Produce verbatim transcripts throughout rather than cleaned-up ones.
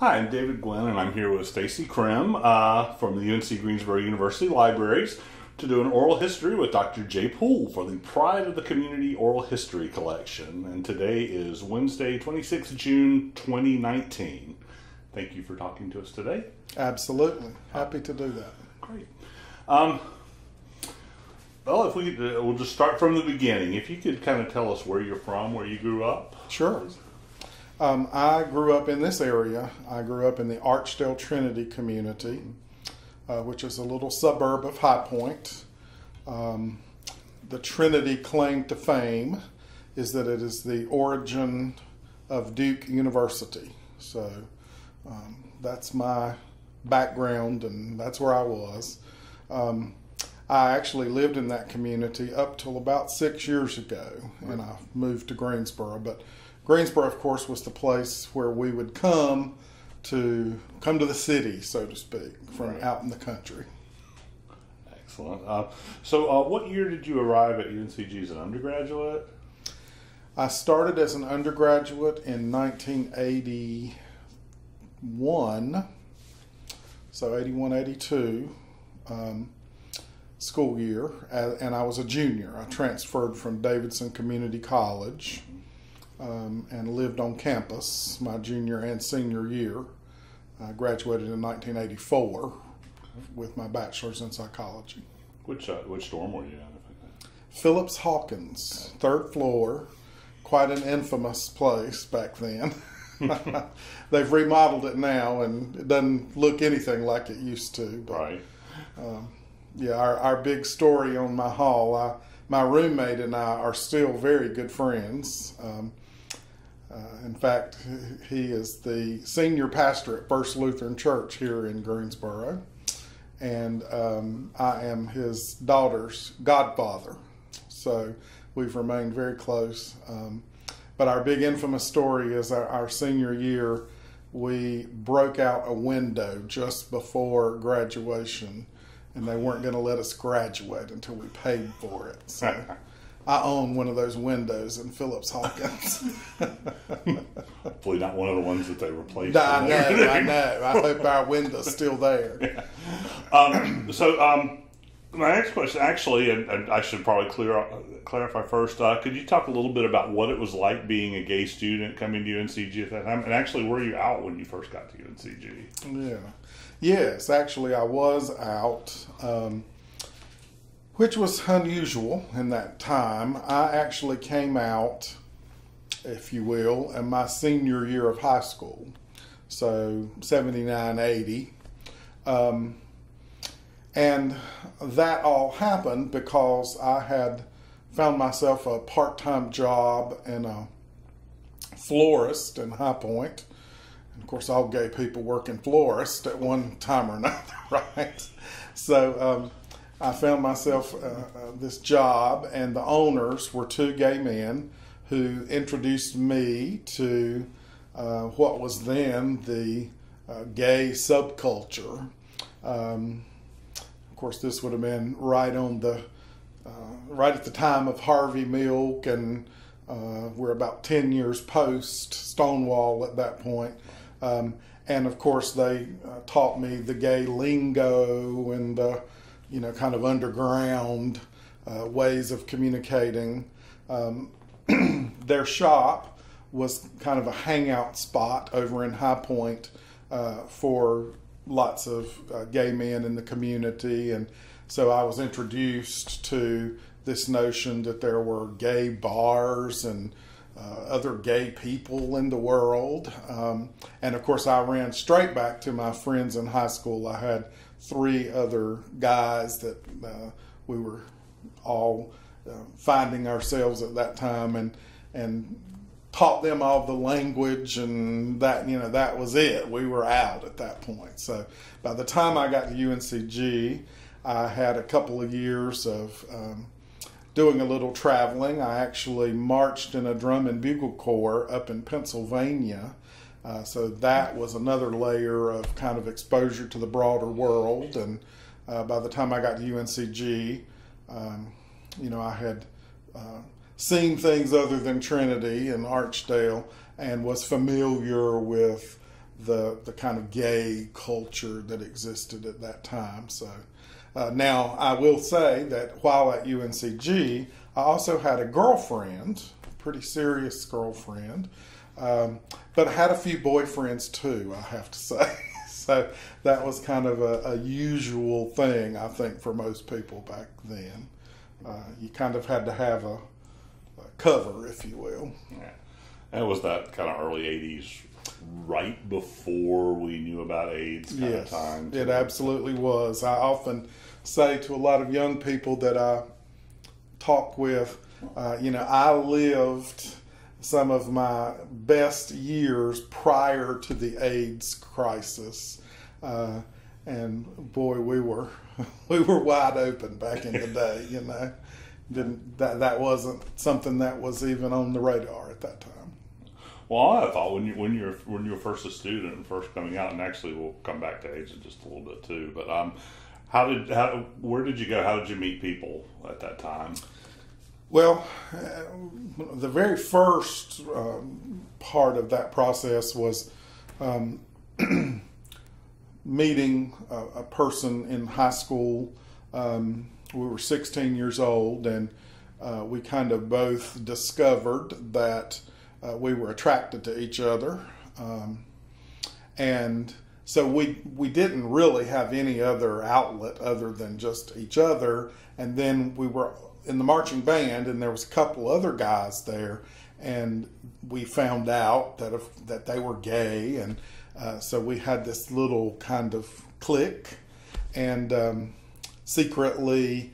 Hi, I'm David Glenn, and I'm here with Stacey Krim uh, from the U N C Greensboro University Libraries to do an oral history with Doctor Jay Poole for the Pride of the Community Oral History Collection. And today is Wednesday, twenty-sixth of June, twenty nineteen. Thank you for talking to us today. Absolutely. Happy to do that. Great. Um, well, if we could, uh, we'll just start from the beginning. If you could kind of tell us where you're from, where you grew up. Sure. Um, I grew up in this area. I grew up in the Archdale Trinity community, uh, which is a little suburb of High Point. Um, the Trinity claim to fame is that it is the origin of Duke University. So um, that's my background, and that's where I was. Um, I actually lived in that community up till about six years ago, and I moved to Greensboro. But Greensboro, of course, was the place where we would come to come to the city, so to speak, from right. out in the country. Excellent. Uh, so uh, what year did you arrive at U N C G as an undergraduate? I started as an undergraduate in nineteen eighty-one, so eighty-one, eighty-two um, school year, and I was a junior. I transferred from Davidson Community College. Um, and lived on campus my junior and senior year. I graduated in nineteen eighty-four okay. with my bachelor's in psychology. Which uh, which dorm were you at? Phillips Hawkins, okay. third floor. Quite an infamous place back then. They've remodeled it now, and it doesn't look anything like it used to. But, right. Um, yeah, our, our big story on my hall, I, my roommate and I are still very good friends. Um, Uh, in fact, he is the senior pastor at First Lutheran Church here in Greensboro, and um, I am his daughter's godfather, so we've remained very close. Um, but our big infamous story is our, our senior year, we broke out a window just before graduation, and they weren't going to let us graduate until we paid for it. So. I own one of those windows in Phillips Hawkins. Hopefully not one of the ones that they replaced. I know, I know. I hope our window's still there. Yeah. Um, so um, my next question, actually, and, and I should probably clear clarify first, uh, could you talk a little bit about what it was like being a gay student coming to U N C G at that time? And actually, were you out when you first got to U N C G? Yeah. Yes, actually, I was out. Um, Which was unusual in that time. I actually came out, if you will, in my senior year of high school, so seventy-nine, eighty. Um, and that all happened because I had found myself a part-time job in a florist in High Point. And of course, all gay people work in florists at one time or another, right? So, um, I found myself uh, uh, this job, and the owners were two gay men who introduced me to uh, what was then the uh, gay subculture. Um, of course, this would have been right on the uh, right at the time of Harvey Milk, and uh, we're about ten years post Stonewall at that point. Um, and of course, they uh, taught me the gay lingo and the you know, kind of underground uh, ways of communicating. Um, their shop was kind of a hangout spot over in High Point uh, for lots of uh, gay men in the community. And so I was introduced to this notion that there were gay bars and uh, other gay people in the world. Um, and of course, I ran straight back to my friends in high school. I had three other guys that uh, we were all uh, finding ourselves at that time, and and taught them all the language, and that you know that was it. We were out at that point. So by the time I got to U N C G, I had a couple of years of um, doing a little traveling. I actually marched in a drum and bugle corps up in Pennsylvania. Uh, so that was another layer of kind of exposure to the broader world. And uh, by the time I got to U N C G, um, you know, I had uh, seen things other than Trinity and Archdale, and was familiar with the the kind of gay culture that existed at that time. So uh, now I will say that while at U N C G, I also had a girlfriend, pretty serious girlfriend, um, but I had a few boyfriends too, I have to say. So that was kind of a, a usual thing, I think, for most people back then. Uh, you kind of had to have a, a cover, if you will. Yeah. And it was that kind of early eighties, right before we knew about AIDS kind yes, of time. It absolutely was. I often say to a lot of young people that I talk with, uh, you know, I lived some of my best years prior to the AIDS crisis. Uh, and boy, we were we were wide open back in the day, you know. Didn't, that, that wasn't something that was even on the radar at that time. Well, I thought when you when you're when you're first a student and first coming out, and actually we'll come back to AIDS in just a little bit too. But um, how did how where did you go? How did you meet people at that time? Well, the very first um, part of that process was um, meeting a, a person in high school. Um, we were sixteen years old, and uh, we kind of both discovered that uh, we were attracted to each other. Um, and so we, we didn't really have any other outlet other than just each other. And then we were in the marching band, and there was a couple other guys there, and we found out that if, that they were gay, and uh, so we had this little kind of clique, and um, secretly,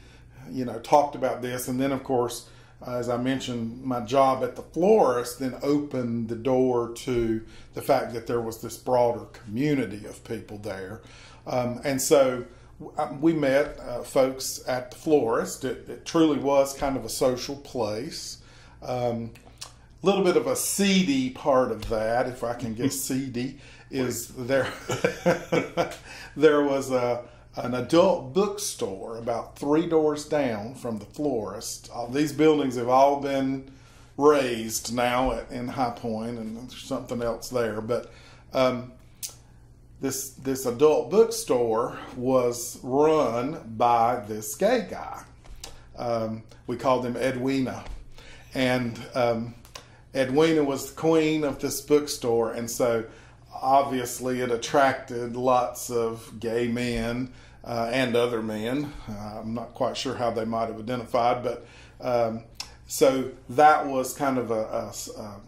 you know, talked about this. And then, of course, uh, as I mentioned, my job at the florist then opened the door to the fact that there was this broader community of people there, um, and so we met uh, folks at the florist. It, it truly was kind of a social place. A um, little bit of a seedy part of that, if I can get seedy, is there there was a, an adult bookstore about three doors down from the florist. All these buildings have all been razed now at, in High Point, and there's something else there. But um, This, this adult bookstore was run by this gay guy. Um, we called him Edwina. And um, Edwina was the queen of this bookstore. And so obviously it attracted lots of gay men uh, and other men. Uh, I'm not quite sure how they might have identified. But um, so that was kind of a... a, a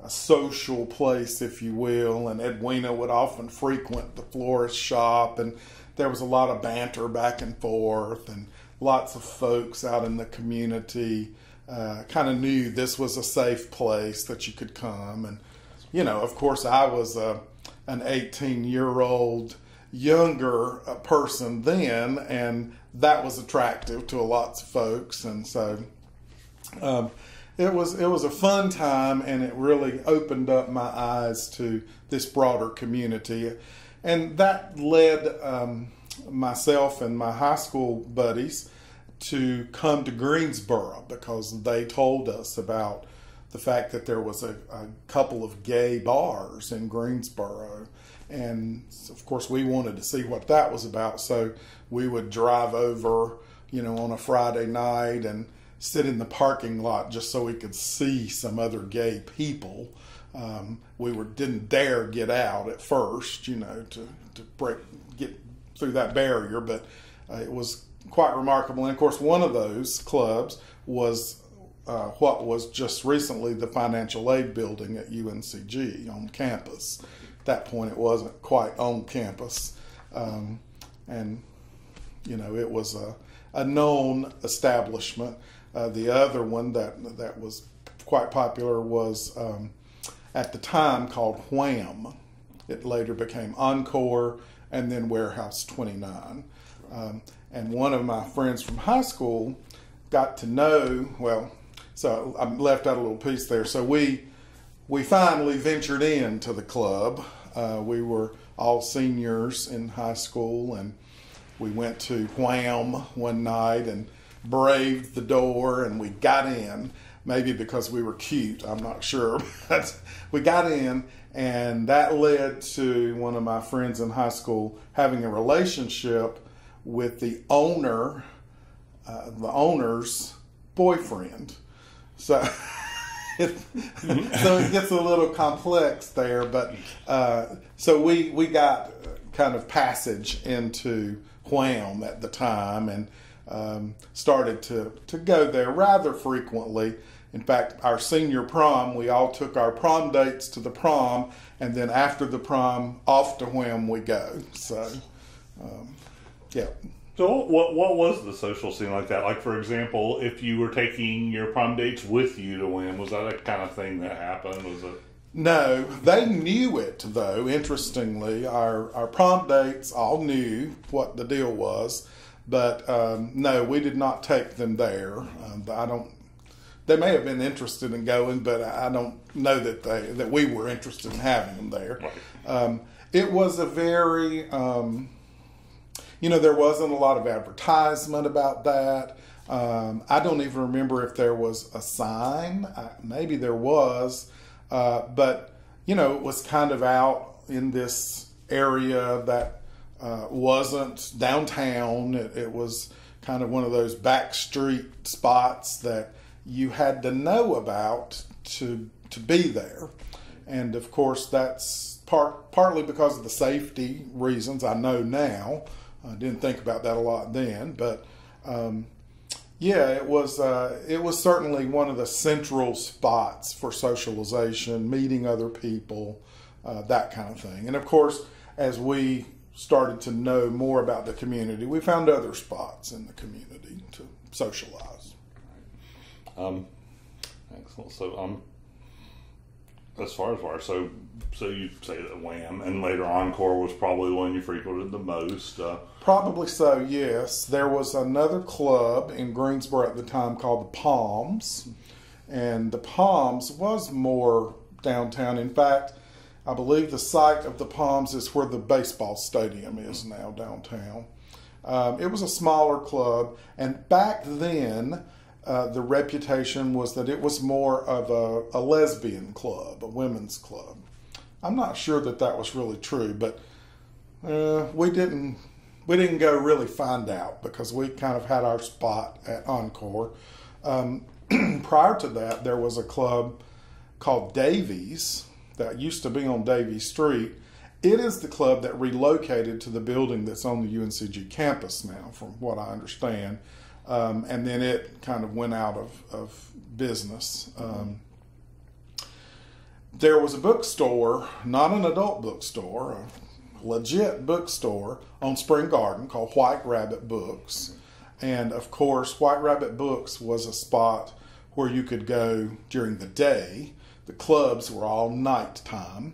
a social place, if you will, and Edwina would often frequent the florist shop, and there was a lot of banter back and forth, and lots of folks out in the community uh, kind of knew this was a safe place that you could come. And, you know, of course, I was a, an eighteen-year-old younger person then, and that was attractive to lots of folks, and so... Um, It was it was a fun time, and it really opened up my eyes to this broader community, and that led um, myself and my high school buddies to come to Greensboro because they told us about the fact that there was a, a couple of gay bars in Greensboro, and of course we wanted to see what that was about. So we would drive over, you know, on a Friday night and sit in the parking lot just so we could see some other gay people. Um, we were didn't dare get out at first, you know, to, to break get through that barrier, but uh, it was quite remarkable. And of course, one of those clubs was uh, what was just recently the financial aid building at U N C G on campus. At that point, it wasn't quite on campus, um, and you know, it was a, a known establishment. Uh, the other one that that was quite popular was um, at the time called Wham. It later became Encore, and then Warehouse twenty-nine. Um, and one of my friends from high school got to know, well, so I left out a little piece there. So we, we finally ventured into the club. Uh, we were all seniors in high school, and we went to Wham one night and braved the door, and we got in. maybe because we were cute, I'm not sure, but we got in, and that led to one of my friends in high school having a relationship with the owner, uh, the owner's boyfriend. So, it, so it gets a little complex there, but uh, so we, we got kind of passage into Wham at the time, and um, started to, to go there rather frequently. In fact, our senior prom, we all took our prom dates to the prom, and then after the prom, off to Wham we go. So, um, yeah. So what, what was the social scene like that? Like, for example, if you were taking your prom dates with you to Wham, was that a kind of thing that happened? Was it? No, they knew it, though, interestingly. Our, our prom dates all knew what the deal was, but um, no, we did not take them there. Um, I don't... They may have been interested in going, but I don't know that they that we were interested in having them there. Um, it was a very, um, you know, there wasn't a lot of advertisement about that. Um, I don't even remember if there was a sign. I, maybe there was, uh, but you know, it was kind of out in this area that uh, wasn't downtown. It, it was kind of one of those back street spots that you had to know about to to be there. And of course, that's part partly because of the safety reasons I know now. I didn't think about that a lot then, but um, yeah, it was uh, it was certainly one of the central spots for socialization, meeting other people, uh, that kind of thing. And of course, as we started to know more about the community, we found other spots in the community to socialize. Um, excellent. So, um, as far as where, so, so you say that Wham, and later Encore was probably one you frequented the most. Uh, probably so, yes. There was another club in Greensboro at the time called the Palms, and the Palms was more downtown. In fact, I believe the site of the Palms is where the baseball stadium is now downtown. Um, it was a smaller club, and back then, Uh, the reputation was that it was more of a, a lesbian club, a women's club. I'm not sure that that was really true, but uh, we didn't we didn't go really find out because we kind of had our spot at Encore. Um, prior to that, there was a club called Davies that used to be on Davies Street. It is the club that relocated to the building that's on the U N C G campus now, from what I understand. Um, and then it kind of went out of, of business. Um, there was a bookstore, not an adult bookstore, a legit bookstore on Spring Garden called White Rabbit Books. And of course, White Rabbit Books was a spot where you could go during the day. The clubs were all nighttime.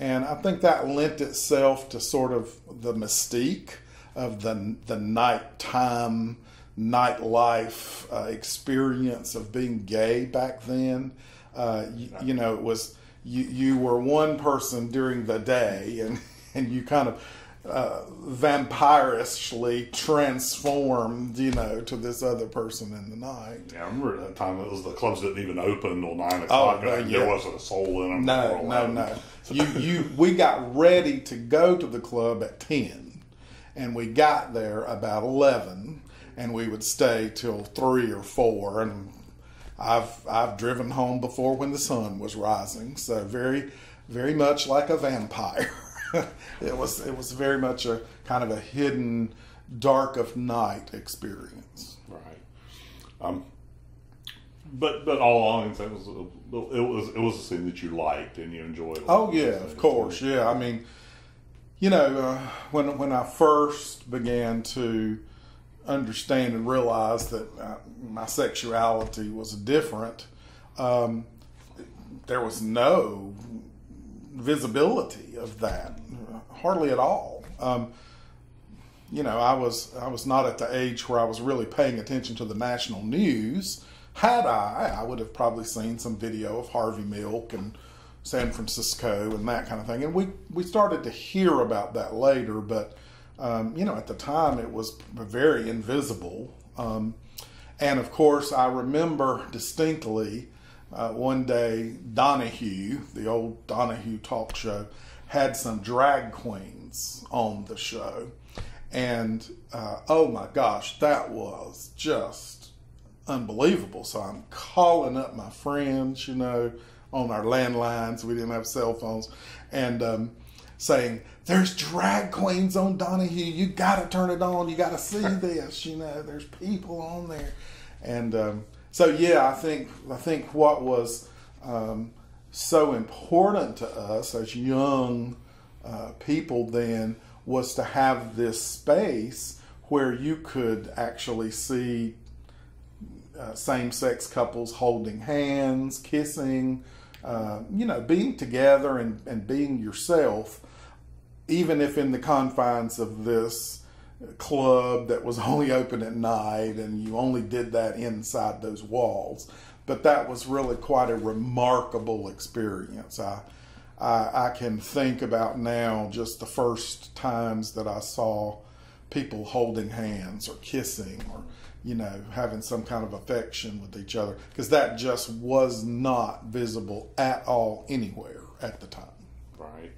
And I think that lent itself to sort of the mystique of the, the nighttime nightlife uh, experience of being gay back then. Uh, you, you know, it was you, you were one person during the day, and, and you kind of uh, vampirishly transformed, you know, to this other person in the night. Yeah, I remember at that time it was the clubs didn't even open until nine o'clock. Oh, no, yeah. There wasn't a soul in them. No, no, no. you, you, we got ready to go to the club at ten, and we got there about eleven. And we would stay till three or four, and I've I've driven home before when the sun was rising. So very, very much like a vampire. it was it was very much a kind of a hidden, dark of night experience. Right. Um. But but all along, it was it was it was a scene that you liked and you enjoyed. Oh yeah, of course, yeah. I mean, you know, uh, when when I first began to understand and realize that my sexuality was different, um, there was no visibility of that, hardly at all. Um, you know, I was I was not at the age where I was really paying attention to the national news. Had I, I would have probably seen some video of Harvey Milk and San Francisco and that kind of thing. And we, we started to hear about that later, but Um, you know, at the time it was very invisible. Um, And of course, I remember distinctly uh, one day Donahue, the old Donahue talk show, had some drag queens on the show. And uh, oh my gosh, that was just unbelievable. So I'm calling up my friends, you know, on our landlines. We didn't have cell phones. And um, saying, there's drag queens on Donahue. You got to turn it on. You got to see this. You know, there's people on there. And um, so, yeah, I think, I think what was um, so important to us as young uh, people then was to have this space where you could actually see uh, same-sex couples holding hands, kissing, uh, you know, being together and, and being yourself, even if in the confines of this club that was only open at night and you only did that inside those walls. But that was really quite a remarkable experience. I, I, I can think about now just the first times that I saw people holding hands or kissing or, you know, having some kind of affection with each other, because that just was not visible at all anywhere at the time. Right.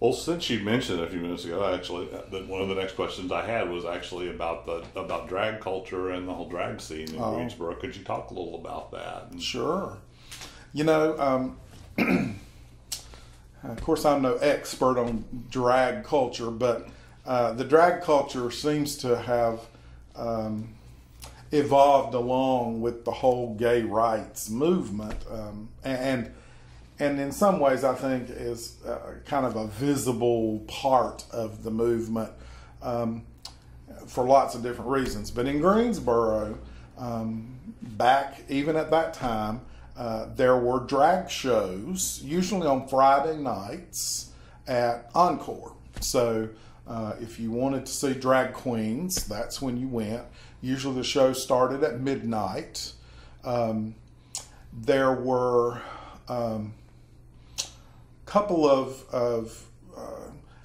Well, since you mentioned a few minutes ago, actually, that one of the next questions I had was actually about the about drag culture and the whole drag scene in oh. Greensboro. Could you talk a little about that? And sure. You know, um, of course, I'm no expert on drag culture, but uh, the drag culture seems to have um, evolved along with the whole gay rights movement, um, and and in some ways, I think, is uh, kind of a visible part of the movement um, for lots of different reasons. But in Greensboro, um, back even at that time, uh, there were drag shows, usually on Friday nights at Encore. So uh, if you wanted to see drag queens, that's when you went. Usually the show started at midnight. Um, there were um, couple of, of uh,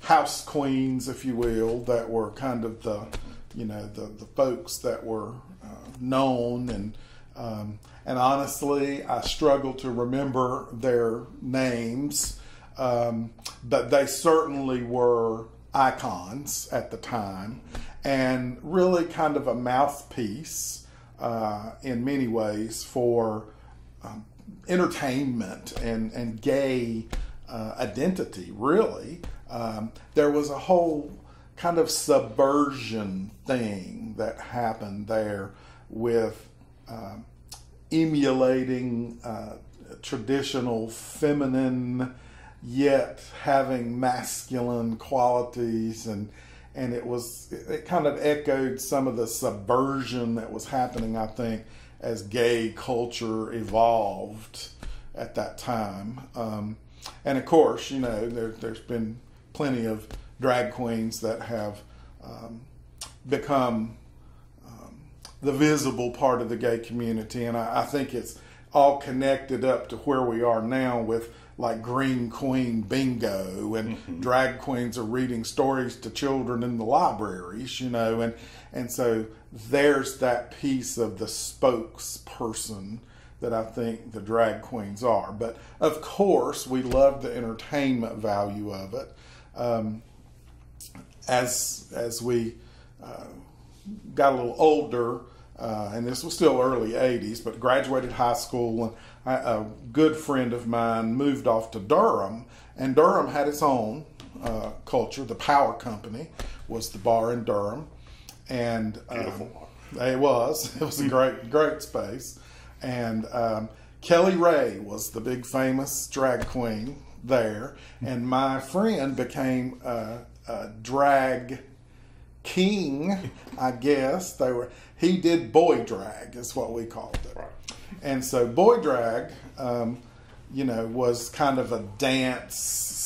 house queens, if you will, that were kind of the, you know, the, the folks that were uh, known. And, um, and honestly, I struggle to remember their names, um, but they certainly were icons at the time and really kind of a mouthpiece uh, in many ways for um, entertainment and, and gay Uh, identity, really. Um, there was a whole kind of subversion thing that happened there with uh, emulating uh, traditional feminine yet having masculine qualities, and and it was it kind of echoed some of the subversion that was happening, I think, as gay culture evolved at that time. Um, And of course, you know, there, there's been plenty of drag queens that have um, become um, the visible part of the gay community. And I, I think it's all connected up to where we are now with like Green Queen Bingo and mm-hmm. drag queens are reading stories to children in the libraries, you know. And, and so there's that piece of the spokesperson that I think the drag queens are. But of course, we love the entertainment value of it. Um, as as we uh, got a little older, uh, and this was still early eighties, but graduated high school, and I, a good friend of mine moved off to Durham, and Durham had its own uh, culture. The Power Company was the bar in Durham, and um, beautiful bar. It was. It was a great great space. And um, Kelly Ray was the big famous drag queen there. And my friend became a, a drag king, I guess. They were. He did boy drag, is what we called it. Right. And so boy drag, um, you know, was kind of a dance,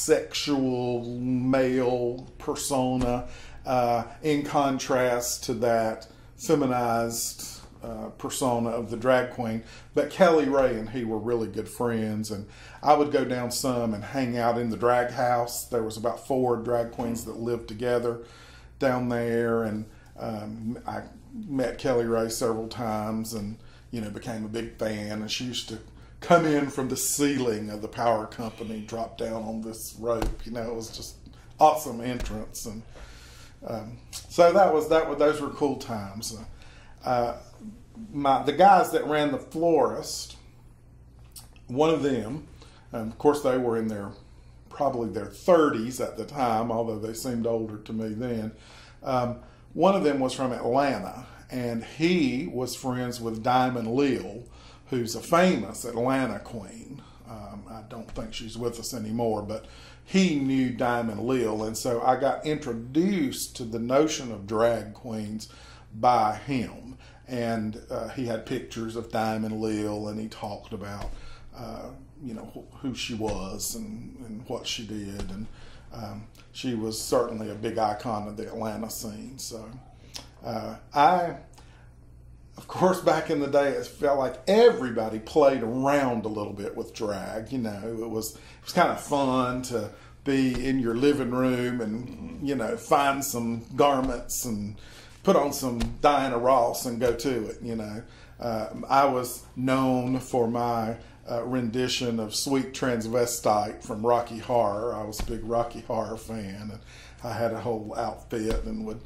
sexual, male persona uh, in contrast to that feminized Uh, persona of the drag queen. But Kelly Ray and he were really good friends, and I would go down some and hang out in the drag house. There was about four drag queens that lived together down there, and um, I met Kelly Ray several times and, you know, became a big fan. And she used to come in from the ceiling of the power company, drop down on this rope. You know, it was just awesome entrance. And um, so that was, that was, those were cool times. Uh, my, the guys that ran the florist, one of them, and of course they were in their, probably their thirties at the time, although they seemed older to me then. Um, one of them was from Atlanta, and he was friends with Diamond Lil, who's a famous Atlanta queen. Um, I don't think she's with us anymore, but he knew Diamond Lil, and so I got introduced to the notion of drag queens by him. And uh, he had pictures of Diamond Lil, and he talked about uh, you know, wh who she was and, and what she did, and um, she was certainly a big icon of the Atlanta scene. So uh, I, of course, back in the day, it felt like everybody played around a little bit with drag. You know, it was it was kind of fun to be in your living room and, you know, find some garments and put on some Diana Ross and go to it, you know. Uh, I was known for my uh, rendition of Sweet Transvestite from Rocky Horror. I was a big Rocky Horror fan, and I had a whole outfit and would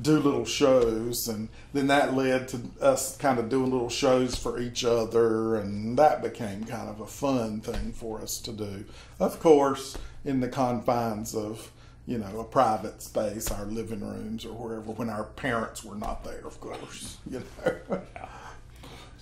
do little shows, and then that led to us kind of doing little shows for each other, and that became kind of a fun thing for us to do. Of course, in the confines of, you know, a private space, our living rooms or wherever, when our parents were not there, of course, you know.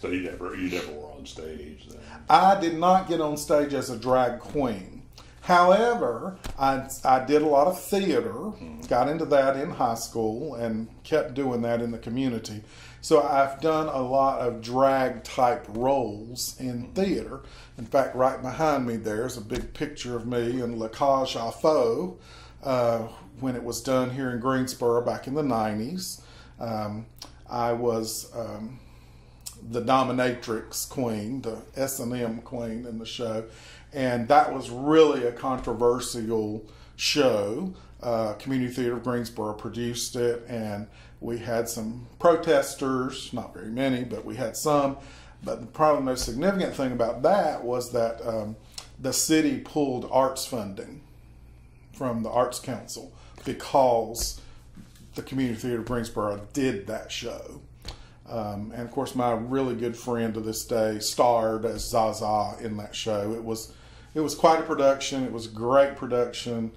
So you never, you never were on stage then? I did not get on stage as a drag queen. However, I, I did a lot of theater, mm-hmm. got into that in high school, and kept doing that in the community. So I've done a lot of drag-type roles in mm-hmm. theater. In fact, right behind me there is a big picture of me in Le Cage aux Folles, Uh, when it was done here in Greensboro back in the nineties. Um, I was um, the dominatrix queen, the S and M queen in the show, and that was really a controversial show. Uh, Community Theater of Greensboro produced it, and we had some protesters, not very many, but we had some. But probably the most significant thing about that was that um, the city pulled arts funding from the Arts Council because the Community Theater of Greensboro did that show. Um, and of course, my really good friend to this day starred as Zaza in that show. It was, it was quite a production. It was a great production,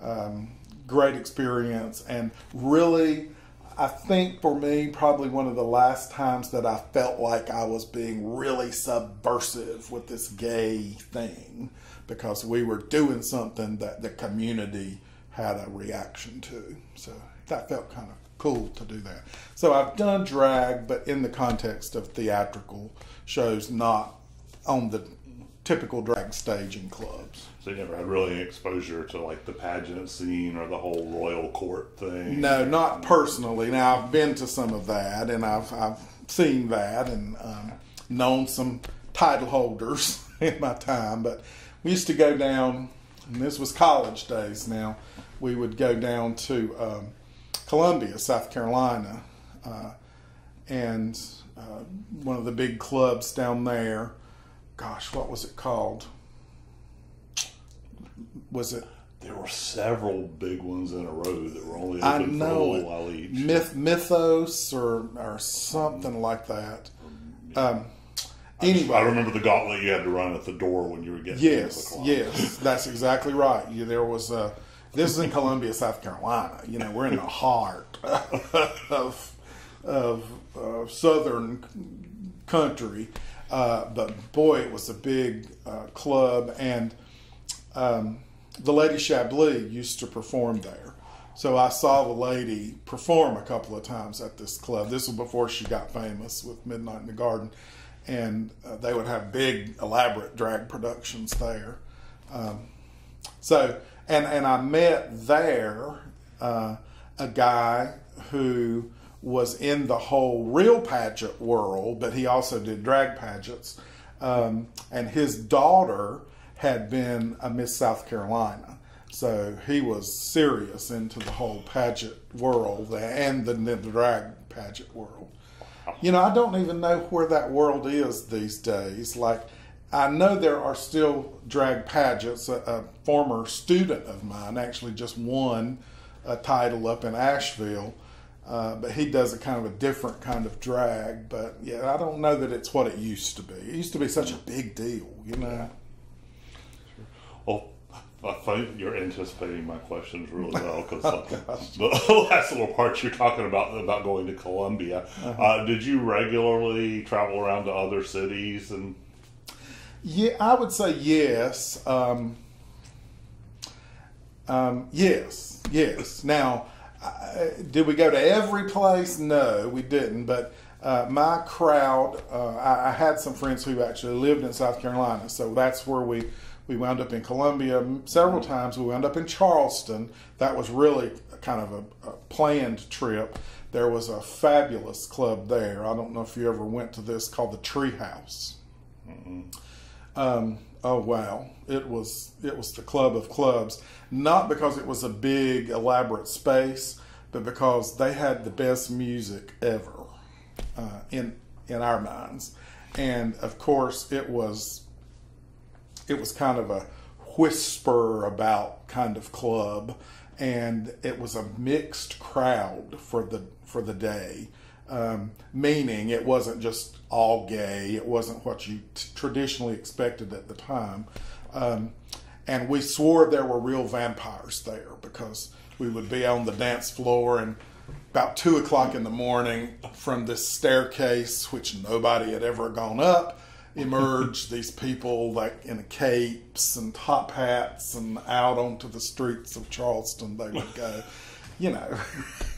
um, great experience. And really, I think for me, probably one of the last times that I felt like I was being really subversive with this gay thing, because we were doing something that the community had a reaction to. So that felt kind of cool to do that. So I've done drag, but in the context of theatrical shows, not on the typical drag stage in clubs. So you never had really exposure to like the pageant scene or the whole royal court thing? No, not personally. Now, I've been to some of that, and I've, I've seen that, and um, known some title holders in my time, but we used to go down, and this was college days now, we would go down to um, Columbia, South Carolina, uh, and uh, one of the big clubs down there, gosh, what was it called? Was it? There were several big ones in a row that were only open for a little while each. Myth, Mythos or, or something like that. Um, Anyway. I remember the gauntlet you had to run at the door when you were getting yes, to the closet. Yes, that's exactly right. You, there was a, this is in Columbia, South Carolina. You know, we're in the heart of, of uh, southern country. Uh, but boy, it was a big uh, club. And um, the Lady Chablis used to perform there. So I saw the lady perform a couple of times at this club. This was before she got famous with Midnight in the Garden. And uh, they would have big, elaborate drag productions there. Um, so, and, and I met there uh, a guy who was in the whole real pageant world, but he also did drag pageants. Um, and his daughter had been a Miss South Carolina. So he was serious into the whole pageant world and the, the drag pageant world. You know, I don't even know where that world is these days. Like, I know there are still drag pageants. A, a former student of mine actually just won a title up in Asheville, uh, but he does a kind of a different kind of drag. But yeah, I don't know that it's what it used to be. It used to be such a big deal, you know. Sure. Well, I think you're anticipating my questions really well, because like, the last little part you're talking about, about going to Columbia, uh-huh. uh, did you regularly travel around to other cities? And yeah, I would say yes. Um, um, yes, yes. Now, I, did we go to every place? No, we didn't. But uh, my crowd, uh, I, I had some friends who actually lived in South Carolina, so that's where we... We wound up in Columbia several times. We wound up in Charleston. That was really kind of a, a planned trip. There was a fabulous club there. I don't know if you ever went to this, called the Treehouse. Mm-mm. Um, oh wow! It was it was the club of clubs. Not because it was a big elaborate space, but because they had the best music ever uh, in in our minds. And of course, it was. It was kind of a whisper about kind of club, and it was a mixed crowd for the for the day, um, meaning it wasn't just all gay. It wasn't what you t traditionally expected at the time, um, and we swore there were real vampires there because we would be on the dance floor and about two o'clock in the morning from this staircase, which nobody had ever gone up, emerge these people like in capes and top hats, and out onto the streets of Charleston they would go, you know.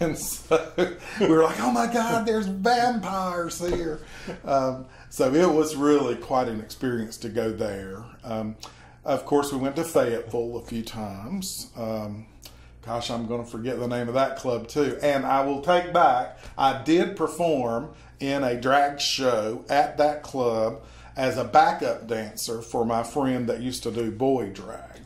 And so we were like, oh my God, there's vampires here. Um, so it was really quite an experience to go there. Um, of course, we went to Fayetteville a few times. Um, gosh, I'm going to forget the name of that club too. And I will take back, I did perform in a drag show at that club as a backup dancer for my friend that used to do boy drag.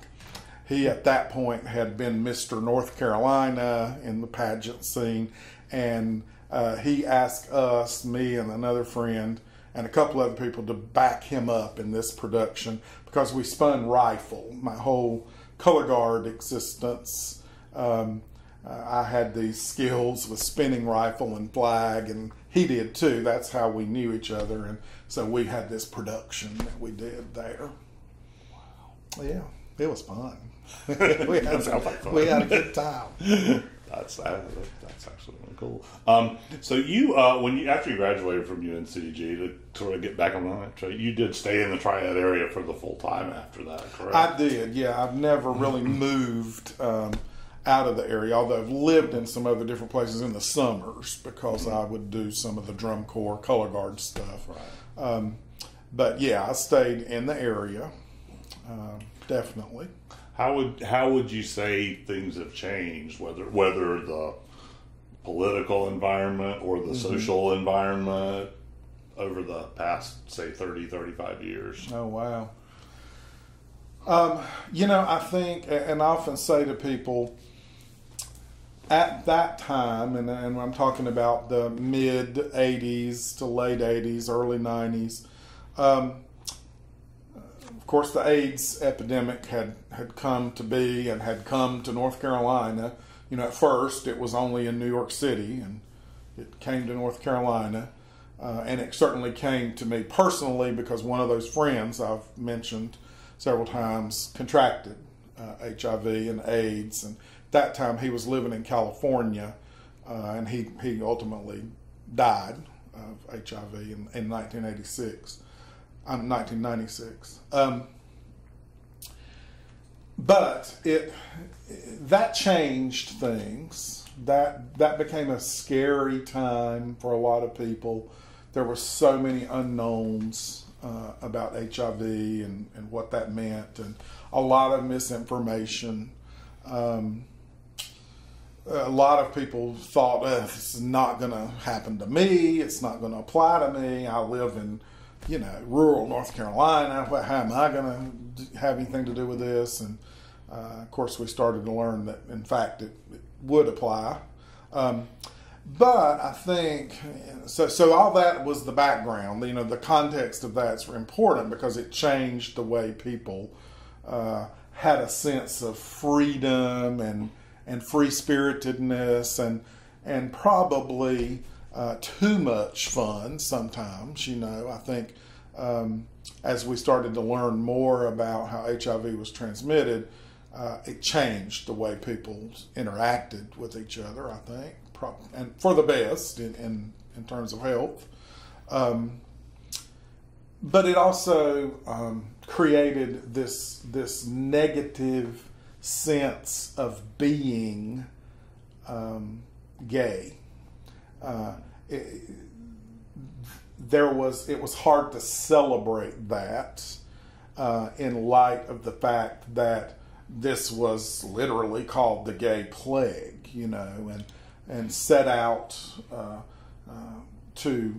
He at that point had been Mister North Carolina in the pageant scene, and uh, he asked us, me and another friend, and a couple other people to back him up in this production because we spun Rifle. My whole color guard existence, um, I had these skills with spinning Rifle and flag, and he did too. That's how we knew each other, and so we had this production that we did there. Wow! Yeah, it was fun. we, had a, like fun. we had a good time. that's that's actually really cool. Um, so you, uh, when you after you graduated from U N C G to sort of get back on that track, you did stay in the Triad area for the full time after that, correct? I did. Yeah, I've never really moved. Um, out of the area, although I've lived in some other different places in the summers because mm-hmm. I would do some of the drum corps, color guard stuff. Right. Um, but yeah, I stayed in the area, uh, definitely. How would how would you say things have changed, whether whether the political environment or the mm-hmm. social environment over the past, say, thirty, thirty-five years? Oh, wow. Um, you know, I think, and I often say to people, at that time, and, and I'm talking about the mid eighties to late eighties, early nineties, um, of course the AIDS epidemic had, had come to be and had come to North Carolina. You know, at first it was only in New York City, and it came to North Carolina, uh, and it certainly came to me personally because one of those friends I've mentioned several times contracted uh, H I V and AIDS, and that time he was living in California, uh, and he, he ultimately died of H I V in, in nineteen eighty-six, um, nineteen ninety-six. Um, but it that changed things. That that became a scary time for a lot of people. There were so many unknowns uh, about H I V and, and what that meant, and a lot of misinformation. Um, a lot of people thought, eh, this is not going to happen to me. It's not going to apply to me. I live in, you know, rural North Carolina. How am I going to have anything to do with this? And, uh, of course, we started to learn that, in fact, it, it would apply. Um, But I think, so, so all that was the background. You know, the context of that's important because it changed the way people uh, had a sense of freedom and and free-spiritedness and, and probably uh, too much fun sometimes, you know. I think um, as we started to learn more about how H I V was transmitted, uh, it changed the way people interacted with each other, I think. And for the best in, in, in terms of health. Um, but it also um, created this, this negative sense of being um, gay. Uh, it, there was, it was hard to celebrate that uh, in light of the fact that this was literally called the gay plague, you know, and and set out uh, uh, to,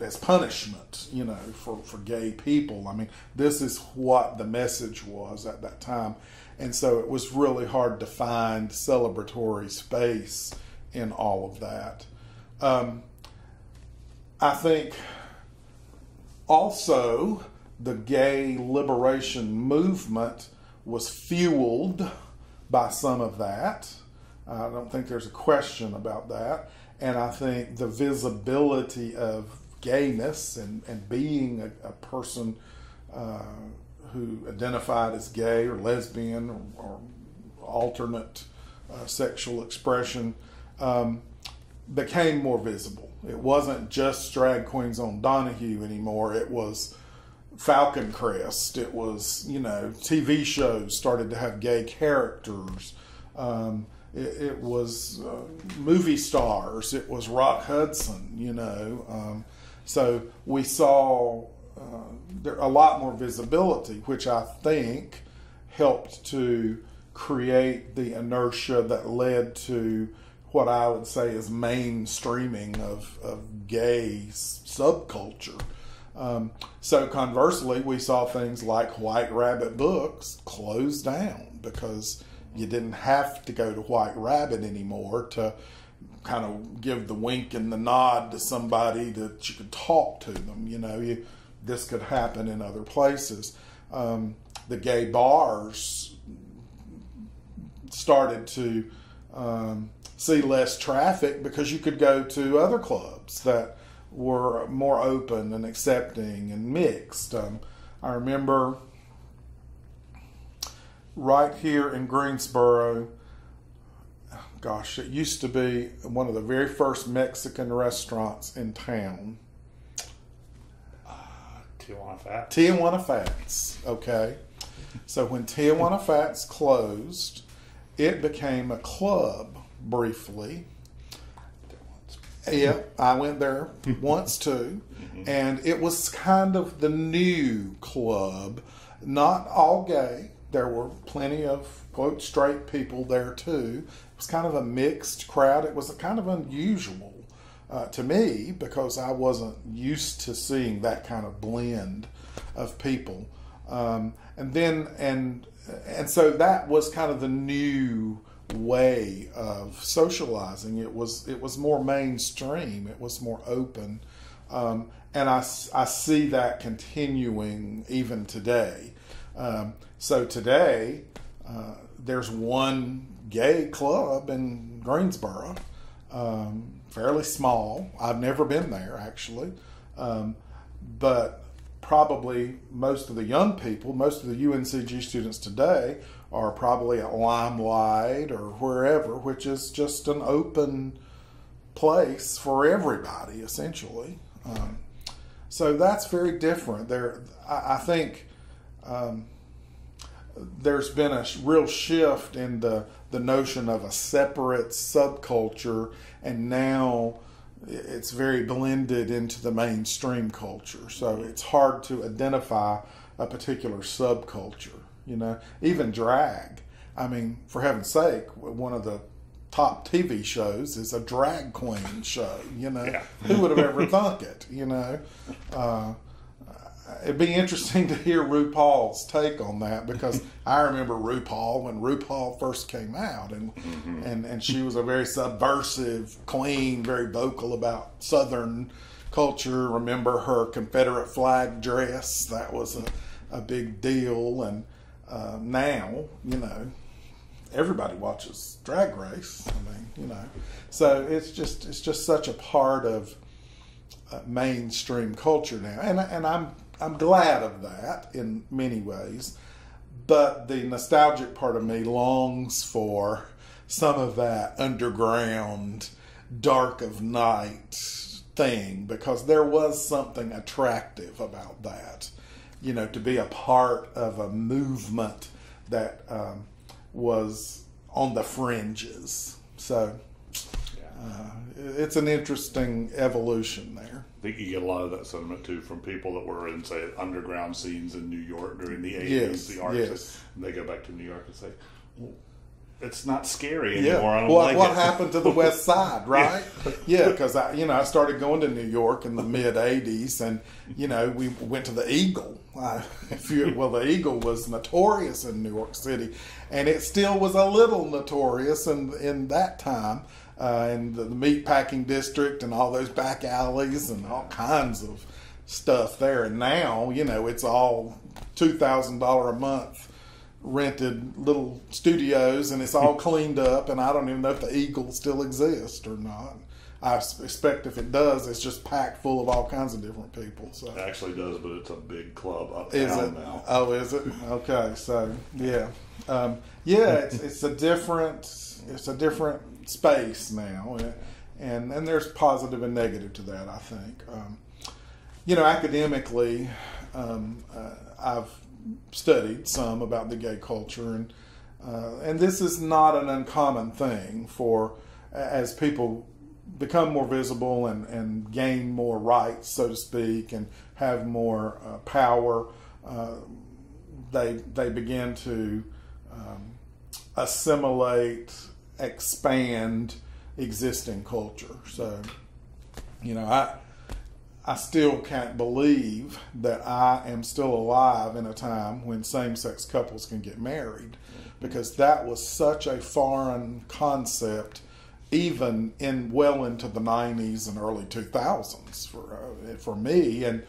as punishment, you know, for, for gay people. I mean, this is what the message was at that time. And so it was really hard to find celebratory space in all of that. Um, I think also the gay liberation movement was fueled by some of that. I don't think there's a question about that. And I think the visibility of gayness and, and being a, a person uh, who identified as gay or lesbian or, or alternate uh, sexual expression um, became more visible. It wasn't just drag queens on Donahue anymore. It was Falcon Crest. It was, you know, T V shows started to have gay characters. Um, It, it was uh, movie stars. It was Rock Hudson, you know. Um, so we saw uh, there, a lot more visibility, which I think helped to create the inertia that led to what I would say is mainstreaming of, of gay subculture. Um, so conversely, we saw things like White Rabbit Books close down because you didn't have to go to White Rabbit anymore to kind of give the wink and the nod to somebody that you could talk to them. You know, you, this could happen in other places. Um, the gay bars started to um, see less traffic because you could go to other clubs that were more open and accepting and mixed. Um, I remember right here in Greensboro, gosh, it used to be one of the very first Mexican restaurants in town. Uh, Tijuana Fats. Tijuana Fats, okay. So when Tijuana Fats closed, it became a club briefly. Yeah, I went there once too. Mm-hmm. And it was kind of the new club, not all gay. There were plenty of, quote, straight people there, too. It was kind of a mixed crowd. It was kind of unusual uh, to me because I wasn't used to seeing that kind of blend of people. Um, and then, and, and so that was kind of the new way of socializing. It was, it was more mainstream. It was more open. Um, and I, I see that continuing even today. Um, so today, uh, there's one gay club in Greensboro, um, fairly small. I've never been there, actually. Um, but probably most of the young people, most of the U N C G students today are probably at Limelight or wherever, which is just an open place for everybody, essentially. Um, so that's very different. There, I, I think... Um, there's been a real shift in the, the notion of a separate subculture, and now it's very blended into the mainstream culture. So it's hard to identify a particular subculture, you know, even drag. I mean, for heaven's sake, one of the top T V shows is a drag queen show, you know. Yeah. Who would have ever thunk it, you know? Uh, it'd be interesting to hear RuPaul's take on that, because I remember RuPaul when RuPaul first came out, and mm-hmm. and and she was a very subversive, clean, very vocal about Southern culture. Remember her Confederate flag dress? That was a, a big deal. And uh, now, you know, everybody watches Drag Race. I mean, you know, so it's just it's just such a part of uh, mainstream culture now, and and I'm. I'm glad of that in many ways, but the nostalgic part of me longs for some of that underground, dark of night thing, because there was something attractive about that, you know, to be a part of a movement that um, was on the fringes. So uh, it's an interesting evolution there. I think you get a lot of that sentiment too from people that were in, say, underground scenes in New York during the eighties, yes, the artists, yes. And they go back to New York and say, well, "It's not scary anymore." Yeah. I don't what like what it. happened to the West Side, right? Yeah, because yeah, I, you know, I started going to New York in the mid eighties, and you know, we went to the Eagle. I, if you, well, the Eagle was notorious in New York City, and it still was a little notorious in in that time. Uh, and the, the meat packing district and all those back alleys and all kinds of stuff there. And now, you know, it's all two thousand dollars a month rented little studios, and it's all cleaned up, and I don't even know if the Eagle still exists or not. I expect if it does, it's just packed full of all kinds of different people. So. It actually does, but it's a big club uptown now. Oh, is it? Okay, so, yeah. Um, yeah, it's, it's a different... It's a different... space now, and, and and there's positive and negative to that, I think. Um, you know, academically, um, uh, I've studied some about the gay culture, and uh, and this is not an uncommon thing for, as people become more visible and, and gain more rights, so to speak, and have more uh, power, uh, they, they begin to um, assimilate, expand existing culture. So, you know, I I still can't believe that I am still alive in a time when same-sex couples can get married, because that was such a foreign concept even in well into the nineties and early two thousands for, uh, for me. And,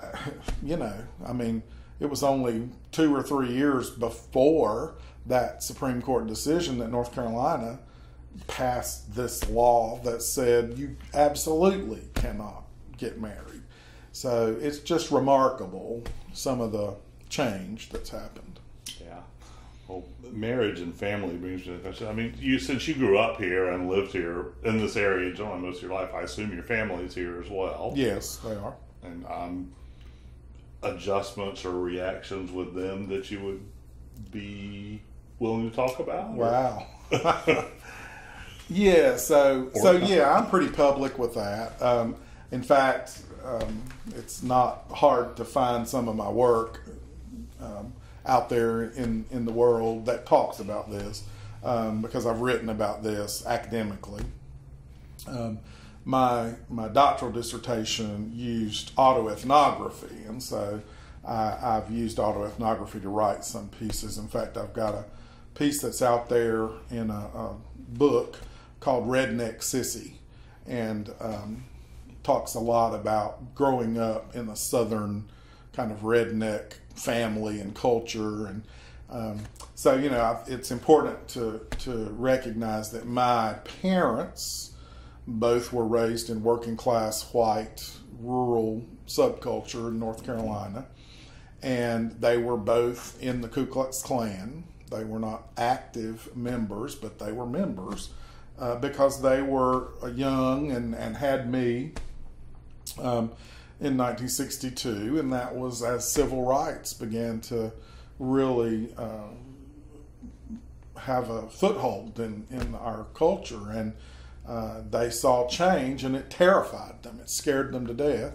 uh, you know, I mean, it was only two or three years before that Supreme Court decision that North Carolina passed this law that said you absolutely cannot get married. So it's just remarkable, some of the change that's happened. Yeah. Well, marriage and family brings me to the question. I mean, you since you grew up here and lived here in this area generally most of your life, I assume your family's here as well. Yes, they are. And um, adjustments or reactions with them that you would be willing to talk about? Or? Wow. yeah, so, so yeah, I'm pretty public with that. Um, in fact, um, it's not hard to find some of my work um, out there in, in the world that talks about this, um, because I've written about this academically. Um, my, my doctoral dissertation used autoethnography, and so I, I've used autoethnography to write some pieces. In fact, I've got a piece that's out there in a, a book called Redneck Sissy, and um, talks a lot about growing up in a Southern kind of redneck family and culture. And um, so, you know, I've, it's important to, to recognize that my parents both were raised in working class, white, rural subculture in North Carolina. And they were both in the Ku Klux Klan. They were not active members, but they were members uh, because they were young and, and had me um, in nineteen sixty-two. And that was as civil rights began to really uh, have a foothold in, in our culture. And uh, they saw change, and it terrified them. It scared them to death.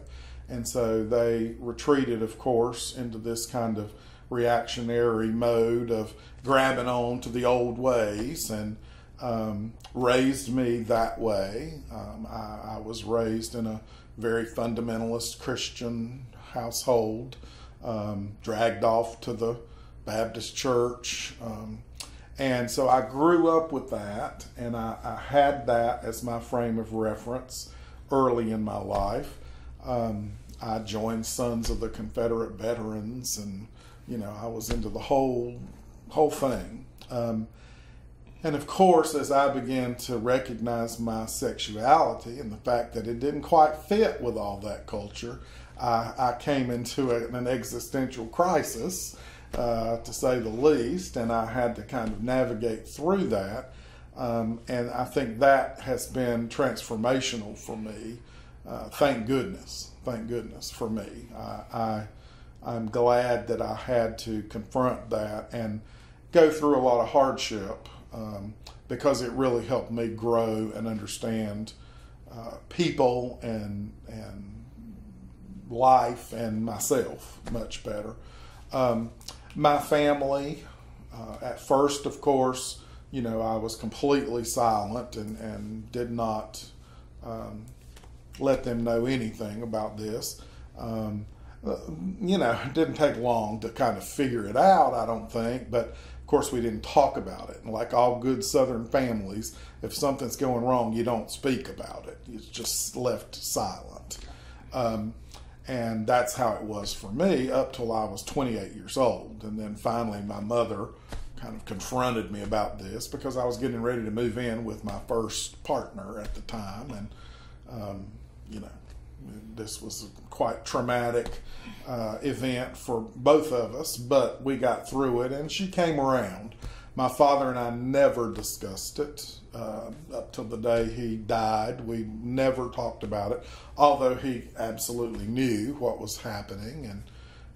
And so they retreated, of course, into this kind of reactionary mode of grabbing on to the old ways, and um, raised me that way. Um, I, I was raised in a very fundamentalist Christian household, um, dragged off to the Baptist church. Um, and so I grew up with that, and I, I had that as my frame of reference early in my life. Um, I joined Sons of the Confederate Veterans, and, you know, I was into the whole, whole thing. Um, and of course, as I began to recognize my sexuality and the fact that it didn't quite fit with all that culture, I, I came into a, an existential crisis, uh, to say the least, and I had to kind of navigate through that. Um, and I think that has been transformational for me. Uh, thank goodness, thank goodness for me. I, I, I'm glad that I had to confront that and go through a lot of hardship, um, because it really helped me grow and understand uh, people and, and life and myself much better. Um, my family, uh, at first, of course, you know, I was completely silent and, and did not um, let them know anything about this. Um, you know, it didn't take long to kind of figure it out, I don't think, but of course we didn't talk about it. And like all good Southern families, if something's going wrong, you don't speak about it. It's just left silent. Um, and that's how it was for me up till I was twenty-eight years old. And then finally my mother kind of confronted me about this because I was getting ready to move in with my first partner at the time. And, um, you know, this was a quite traumatic uh, event for both of us, but we got through it and she came around. My father and I never discussed it uh, up till the day he died. We never talked about it, although he absolutely knew what was happening and,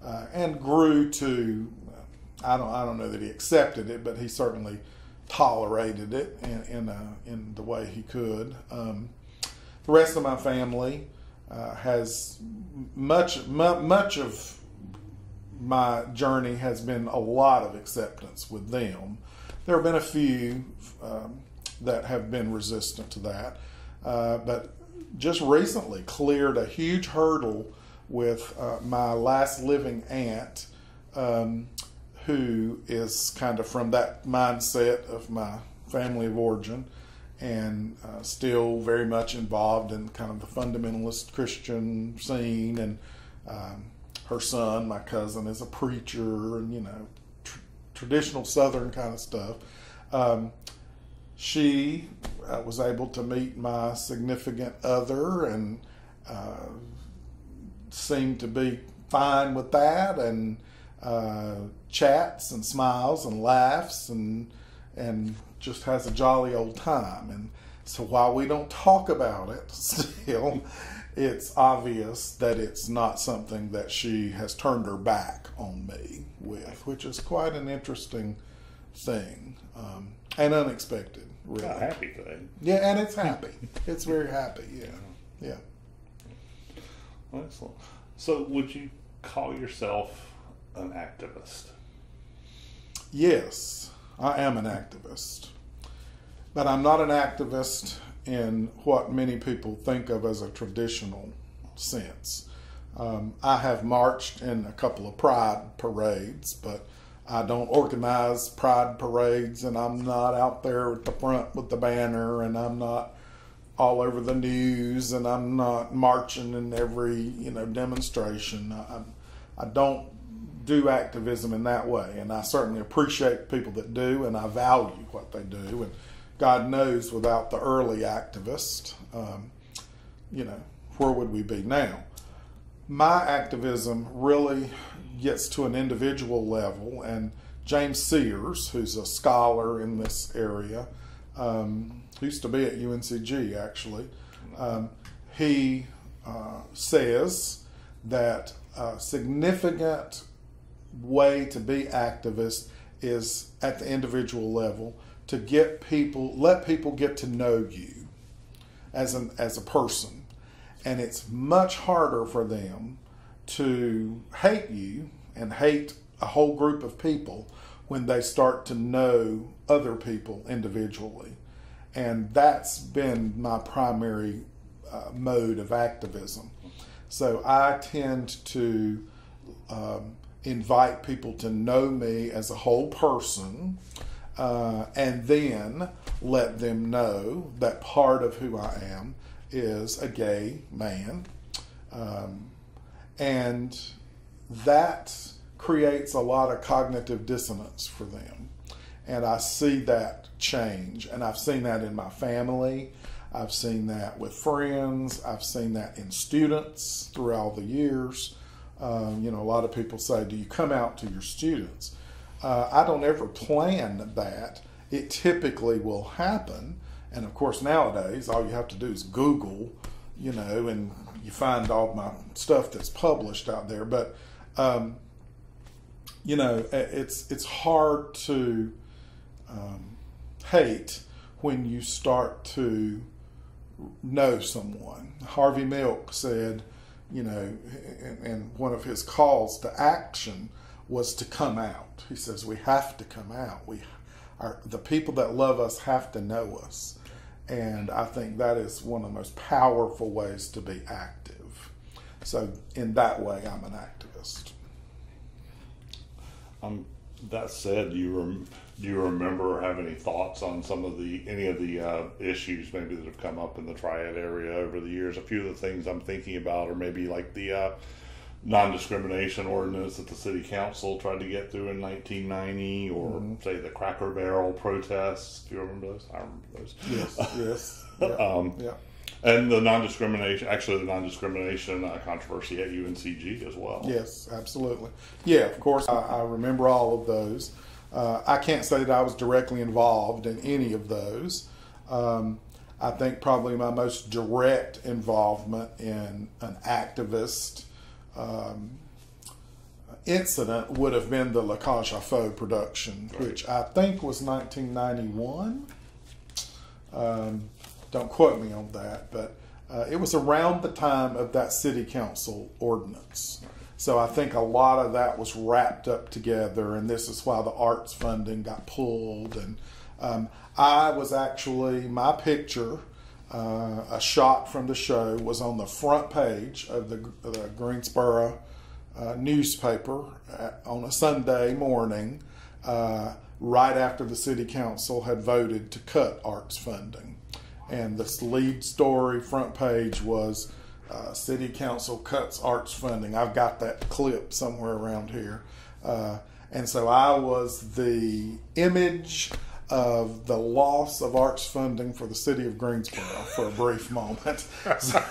uh, and grew to, I don't, I don't know that he accepted it, but he certainly tolerated it in, in, a, in the way he could. Um, the rest of my family uh, has much, mu much of my journey has been a lot of acceptance with them. There have been a few um, that have been resistant to that, uh, but just recently cleared a huge hurdle with uh, my last living aunt, um, who is kind of from that mindset of my family of origin and uh, still very much involved in kind of the fundamentalist Christian scene. And um, her son, my cousin, is a preacher and, you know, tr traditional Southern kind of stuff. Um, she uh, was able to meet my significant other and uh, seemed to be fine with that, and uh, chats and smiles and laughs and and just has a jolly old time. And so while we don't talk about it still, it's obvious that it's not something that she has turned her back on me with, which is quite an interesting thing, um, and unexpected, really. It's a happy thing. Yeah, and it's happy. It's very happy, yeah. Yeah. Well, excellent. So would you call yourself an activist? Yes, I am an activist, but I'm not an activist in what many people think of as a traditional sense. Um, I have marched in a couple of pride parades, but I don't organize pride parades, and I'm not out there at the front with the banner, and I'm not all over the news, and I'm not marching in every, you know, demonstration. I, I don't do activism in that way, and I certainly appreciate people that do, and I value what they do. And God knows, without the early activists, um, you know, where would we be now? My activism really gets to an individual level, and James Sears, who's a scholar in this area, um, who used to be at U N C G actually, um, he uh, says that a significant way to be activist is at the individual level, to get people, let people get to know you as an as a person, and it's much harder for them to hate you and hate a whole group of people when they start to know other people individually. And that's been my primary uh, mode of activism. So I tend to um, invite people to know me as a whole person, uh, and then let them know that part of who I am is a gay man. Um, and that creates a lot of cognitive dissonance for them. And I see that change. And I've seen that in my family. I've seen that with friends. I've seen that in students throughout the years. Um, you know, a lot of people say, do you come out to your students? Uh, I don't ever plan that. It typically will happen. And of course, nowadays, all you have to do is Google, you know, and you find all my stuff that's published out there. But, um, you know, it's, it's hard to um, hate when you start to know someone. Harvey Milk said, you know, and one of his calls to action was to come out. He says, we have to come out. We are, the people that love us have to know us. And I think that is one of the most powerful ways to be active. So in that way, I'm an activist. Um, that said, do you, rem do you remember or have any thoughts on some of the, any of the uh, issues maybe that have come up in the Triad area over the years? A few of the things I'm thinking about are maybe like the uh, non-discrimination ordinance that the city council tried to get through in nineteen ninety, or mm-hmm. say the Cracker Barrel protests. Do you remember those? I remember those. Yes, yes. Yeah. um, yeah. And the non-discrimination, actually the non-discrimination uh, controversy at U N C G as well. Yes, absolutely. Yeah, of course, I, I remember all of those. Uh, I can't say that I was directly involved in any of those. Um, I think probably my most direct involvement in an activist um, incident would have been the La Cage aux Folles production, right, which I think was nineteen ninety-one. Um, Don't quote me on that, but uh, it was around the time of that city council ordinance. So I think a lot of that was wrapped up together, and this is why the arts funding got pulled. And um, I was actually, my picture, uh, a shot from the show, was on the front page of the, the Greensboro uh, newspaper on a Sunday morning, uh, right after the city council had voted to cut arts funding. And this lead story front page was uh, City Council Cuts Arts Funding. I've got that clip somewhere around here. Uh, and so I was the image of the loss of arts funding for the city of Greensboro for a brief moment. So,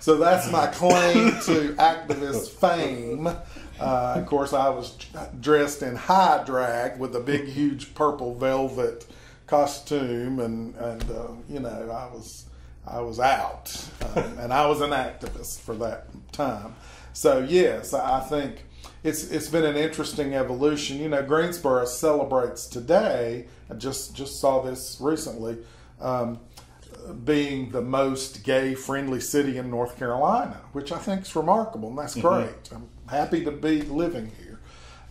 so that's my claim to activist fame. Uh, of course, I was dressed in high drag with a big, huge purple velvet costume, and and uh, you know, I was I was out, um, and I was an activist for that time. So yes, I think it's it's been an interesting evolution. You know, Greensboro celebrates today. I just just saw this recently, um, being the most gay-friendly city in North Carolina, which I think is remarkable, and that's great. Mm-hmm. I'm happy to be living here,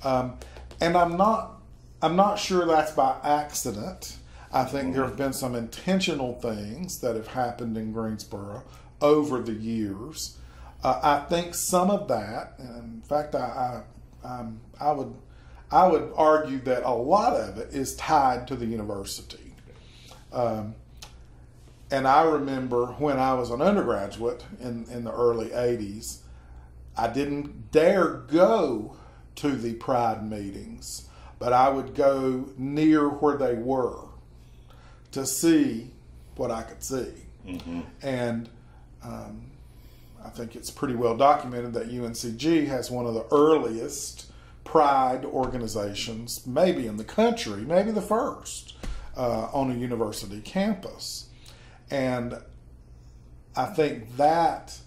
um, and I'm not I'm not sure that's by accident. I think there have been some intentional things that have happened in Greensboro over the years. Uh, I think some of that, and in fact, I, I, um, I would, I would argue that a lot of it is tied to the university. Um, and I remember when I was an undergraduate in, in the early eighties, I didn't dare go to the Pride meetings, but I would go near where they were to see what I could see. Mm-hmm. And um, I think it's pretty well documented that U N C G has one of the earliest Pride organizations, maybe in the country, maybe the first, uh, on a university campus. And I think that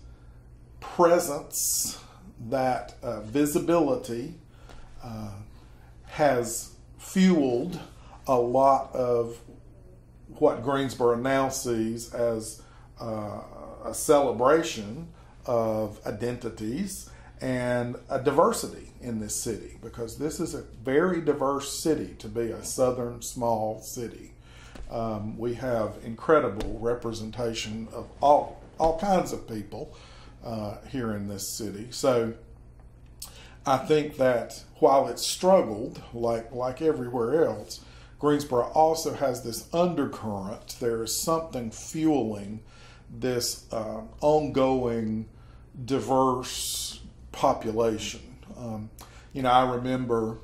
presence, that uh, visibility uh, has fueled a lot of what Greensboro now sees as uh, a celebration of identities and a diversity in this city, because this is a very diverse city to be a southern small city. Um, we have incredible representation of all, all kinds of people, uh, here in this city. So I think that while it struggled, like, like everywhere else, Greensboro also has this undercurrent. There is something fueling this uh, ongoing diverse population. Um, you know, I remember,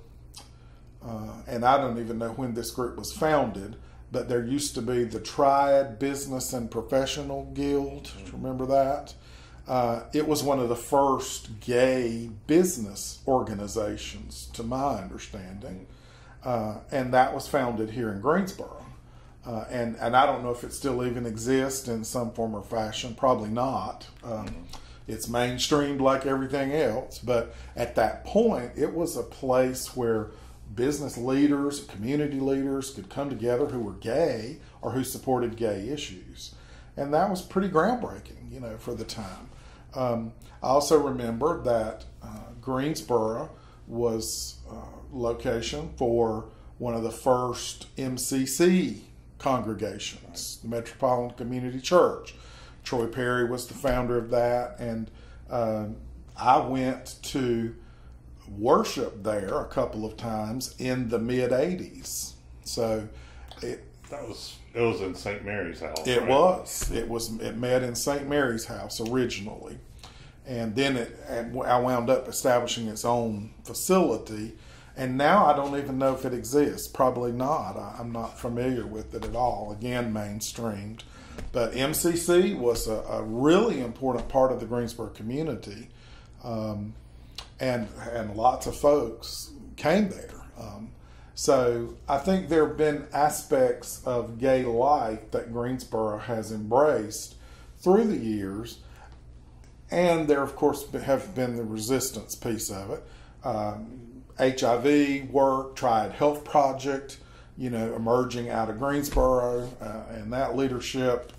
uh, and I don't even know when this group was founded, but there used to be the Triad Business and Professional Guild. Mm-hmm. Remember that? Uh, it was one of the first gay business organizations, to my understanding. Uh, and that was founded here in Greensboro. Uh, and, and I don't know if it still even exists in some form or fashion. Probably not. Um, mm-hmm. It's mainstreamed like everything else. But at that point, it was a place where business leaders, community leaders could come together who were gay or who supported gay issues. And that was pretty groundbreaking, you know, for the time. Um, I also remember that uh, Greensboro was a location for one of the first M C C congregations, the Metropolitan Community Church. Troy Perry was the founder of that, and uh, I went to worship there a couple of times in the mid eighties. So it, that was it was in Saint Mary's house. It right? was. It was. It met in Saint Mary's house originally, and then it. And I wound up establishing its own facility, and now I don't even know if it exists. Probably not. I, I'm not familiar with it at all. Again, mainstreamed. But M C C was a, a really important part of the Greensboro community, um, and and lots of folks came there. Um, so I think there have been aspects of gay life that Greensboro has embraced through the years, and there, of course, have been the resistance piece of it. Um, H I V work, Triad Health Project, you know, emerging out of Greensboro, uh, and that leadership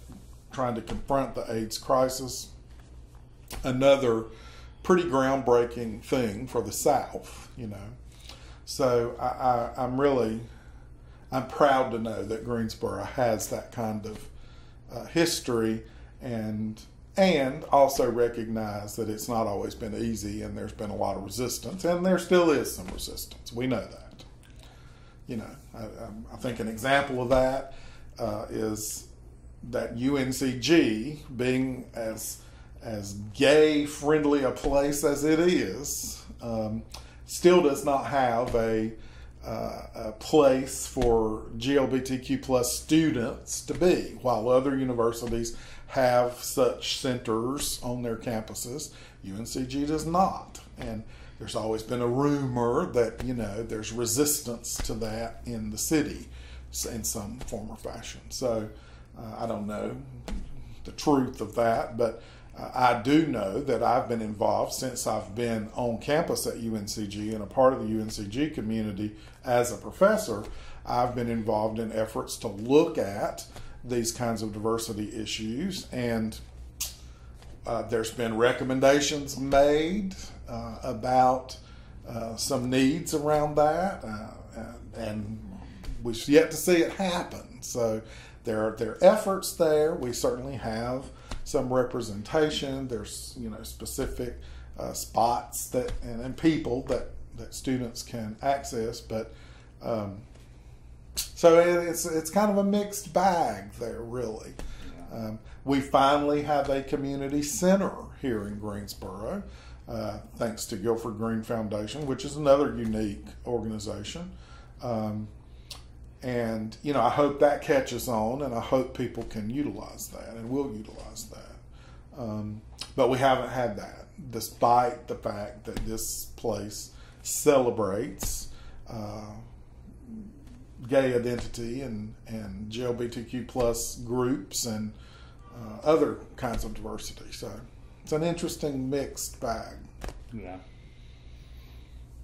trying to confront the AIDS crisis. Another pretty groundbreaking thing for the South, you know. So I, I, I'm really, I'm proud to know that Greensboro has that kind of uh, history, and and also recognize that it's not always been easy, and there's been a lot of resistance, and there still is some resistance. We know that. You know, I, I think an example of that uh, is that U N C G, being as as gay-friendly a place as it is, um, still does not have a, uh, a place for G L B T Q plus students to be, while other universities have such centers on their campuses. U N C G does not. And there's always been a rumor that, you know, there's resistance to that in the city in some form or fashion. So uh, I don't know the truth of that, but uh, I do know that I've been involved since I've been on campus at U N C G and a part of the U N C G community as a professor. I've been involved in efforts to look at these kinds of diversity issues, and Uh, there's been recommendations made uh, about uh, some needs around that, uh, and, and we've yet to see it happen. So there are, there are efforts there. We certainly have some representation. There's, you know, specific uh, spots that and, and people that, that students can access. But um, so it, it's, it's kind of a mixed bag there, really. Um, we finally have a community center here in Greensboro, uh, thanks to Guilford Green Foundation, which is another unique organization. Um, and, you know, I hope that catches on, and I hope people can utilize that and will utilize that. Um, but we haven't had that, despite the fact that this place celebrates uh, gay identity and, and G L B T Q plus groups and uh, other kinds of diversity. So it's an interesting mixed bag. Yeah.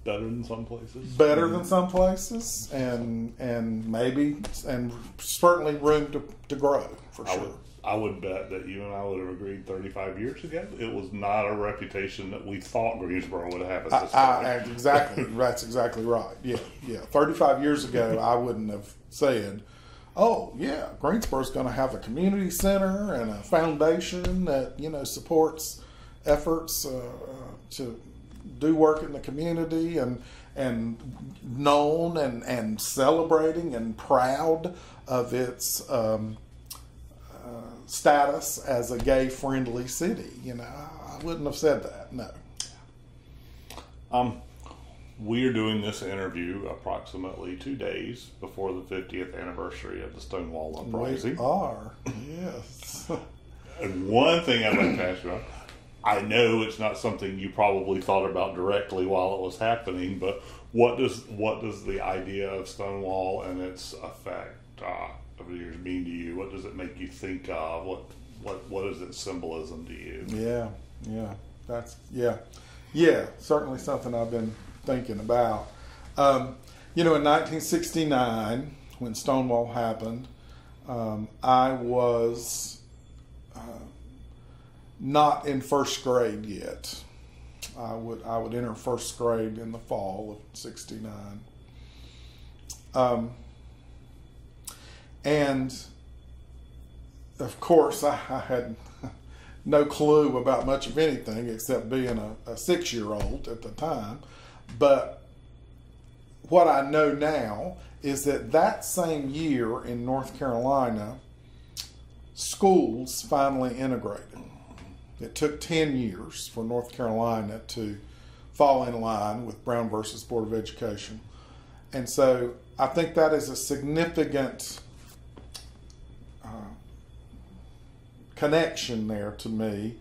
Better than some places. Better than some places, and and maybe, and certainly room to, to grow, for sure. I would, I would bet that you and I would have agreed thirty-five years ago, it was not a reputation that we thought Greensboro would have at this I, I, Exactly. That's exactly right. Yeah, yeah. thirty-five years ago, I wouldn't have said, oh, yeah, Greensboro's going to have a community center and a foundation that, you know, supports efforts uh, uh, to do work in the community, and and known and, and celebrating and proud of its um, uh, status as a gay-friendly city. You know, I wouldn't have said that, no. Um, we are doing this interview approximately two days before the fiftieth anniversary of the Stonewall Uprising. We are, yes. And one thing I'd like to ask you about, I know it's not something you probably thought about directly while it was happening, but what does what does the idea of Stonewall and its effect uh, over the years mean to you? What does it make you think of? What what what is its symbolism to you? Yeah, yeah, that's yeah, yeah. Certainly something I've been thinking about. Um, you know, in nineteen sixty-nine, when Stonewall happened, um, I was. Uh, Not in first grade yet. I would I would enter first grade in the fall of sixty-nine. Um, and of course, I, I had no clue about much of anything except being a, a six-year-old at the time. But what I know now is that that same year in North Carolina, schools finally integrated. It took ten years for North Carolina to fall in line with Brown versus Board of Education. And so I think that is a significant uh, connection there to me,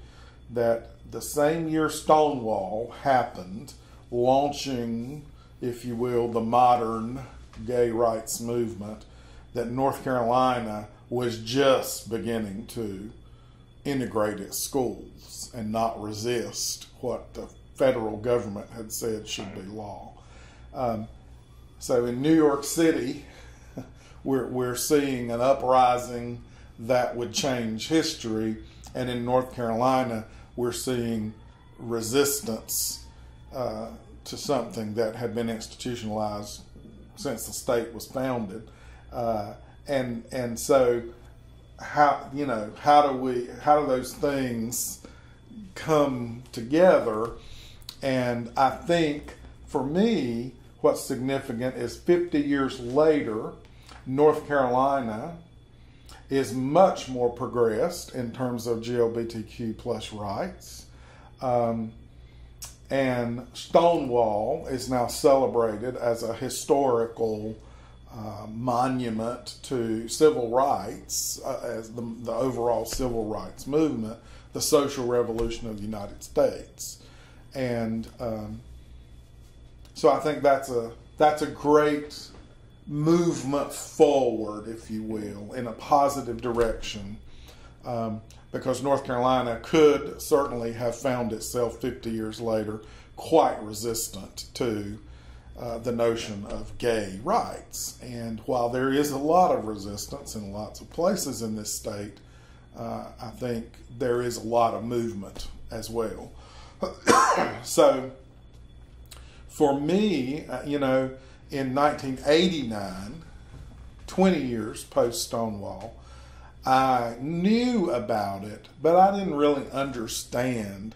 that the same year Stonewall happened, launching, if you will, the modern gay rights movement, that North Carolina was just beginning to integrated schools and not resist what the federal government had said should be law. Um, so in New York City, we're, we're seeing an uprising that would change history, and in North Carolina, we're seeing resistance uh, to something that had been institutionalized since the state was founded. Uh, and, and so how you know how do we how do those things come together? And I think for me what's significant is fifty years later, North Carolina is much more progressed in terms of G L B T Q plus rights, um, and Stonewall is now celebrated as a historical Uh, monument to civil rights, uh, as the, the overall civil rights movement, the social revolution of the United States. And um, so I think that's a, that's a great movement forward, if you will, in a positive direction, um, because North Carolina could certainly have found itself fifty years later quite resistant to Uh, the notion of gay rights. And while there is a lot of resistance in lots of places in this state, uh, I think there is a lot of movement as well. So for me, uh, you know, in nineteen eighty-nine, twenty years post Stonewall, I knew about it, but I didn't really understand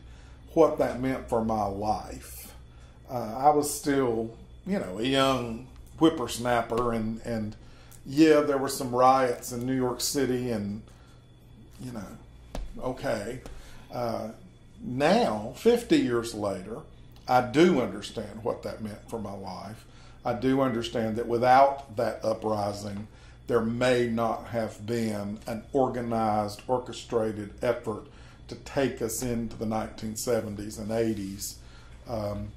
what that meant for my life. Uh, I was still you know, a young whippersnapper, and, and yeah, there were some riots in New York City, and, you know, okay. Uh, now, fifty years later, I do understand what that meant for my life. I do understand that without that uprising, there may not have been an organized, orchestrated effort to take us into the nineteen seventies and eighties, um,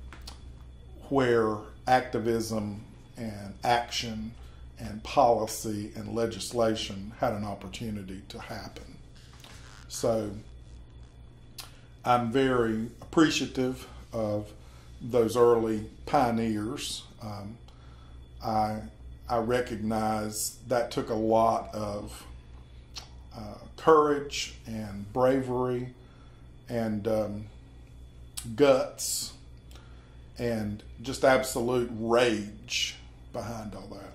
where activism and action and policy and legislation had an opportunity to happen. So I'm very appreciative of those early pioneers. Um, I, I recognize that took a lot of uh, courage and bravery and um, guts and just absolute rage behind all that.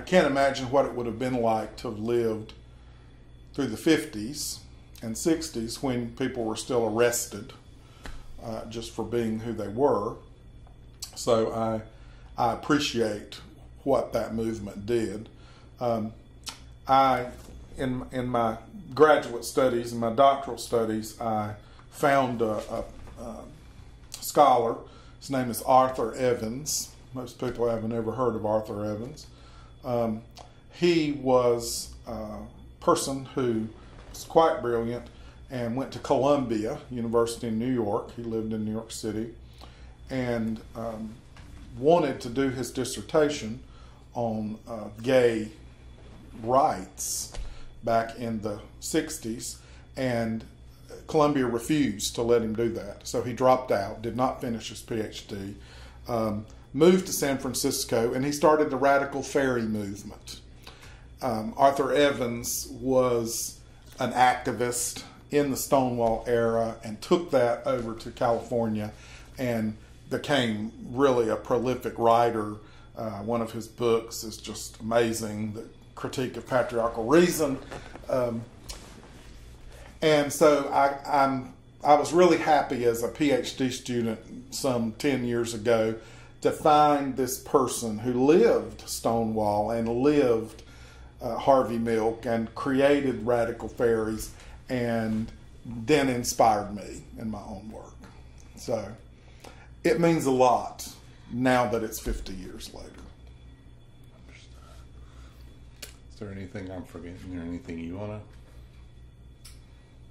I can't imagine what it would have been like to have lived through the fifties and sixties when people were still arrested uh, just for being who they were. So I, I appreciate what that movement did. Um, I, in, in my graduate studies and my doctoral studies, I found a, a, a scholar. His name is Arthur Evans. Most people haven't ever heard of Arthur Evans. Um, he was a person who was quite brilliant and went to Columbia University in New York. He lived in New York City and um, wanted to do his dissertation on uh, gay rights back in the sixties, and Columbia refused to let him do that. So he dropped out, did not finish his PhD, um, moved to San Francisco, and he started the Radical Fairy movement. Um, Arthur Evans was an activist in the Stonewall era and took that over to California and became really a prolific writer. Uh, one of his books is just amazing, The Critique of Patriarchal Reason. Um, and so I, I'm, I was really happy as a PhD student some ten years ago to find this person who lived Stonewall and lived uh, Harvey Milk and created Radical Fairies, and then inspired me in my own work. So it means a lot now that it's fifty years later. Is there anything I'm forgetting or anything you want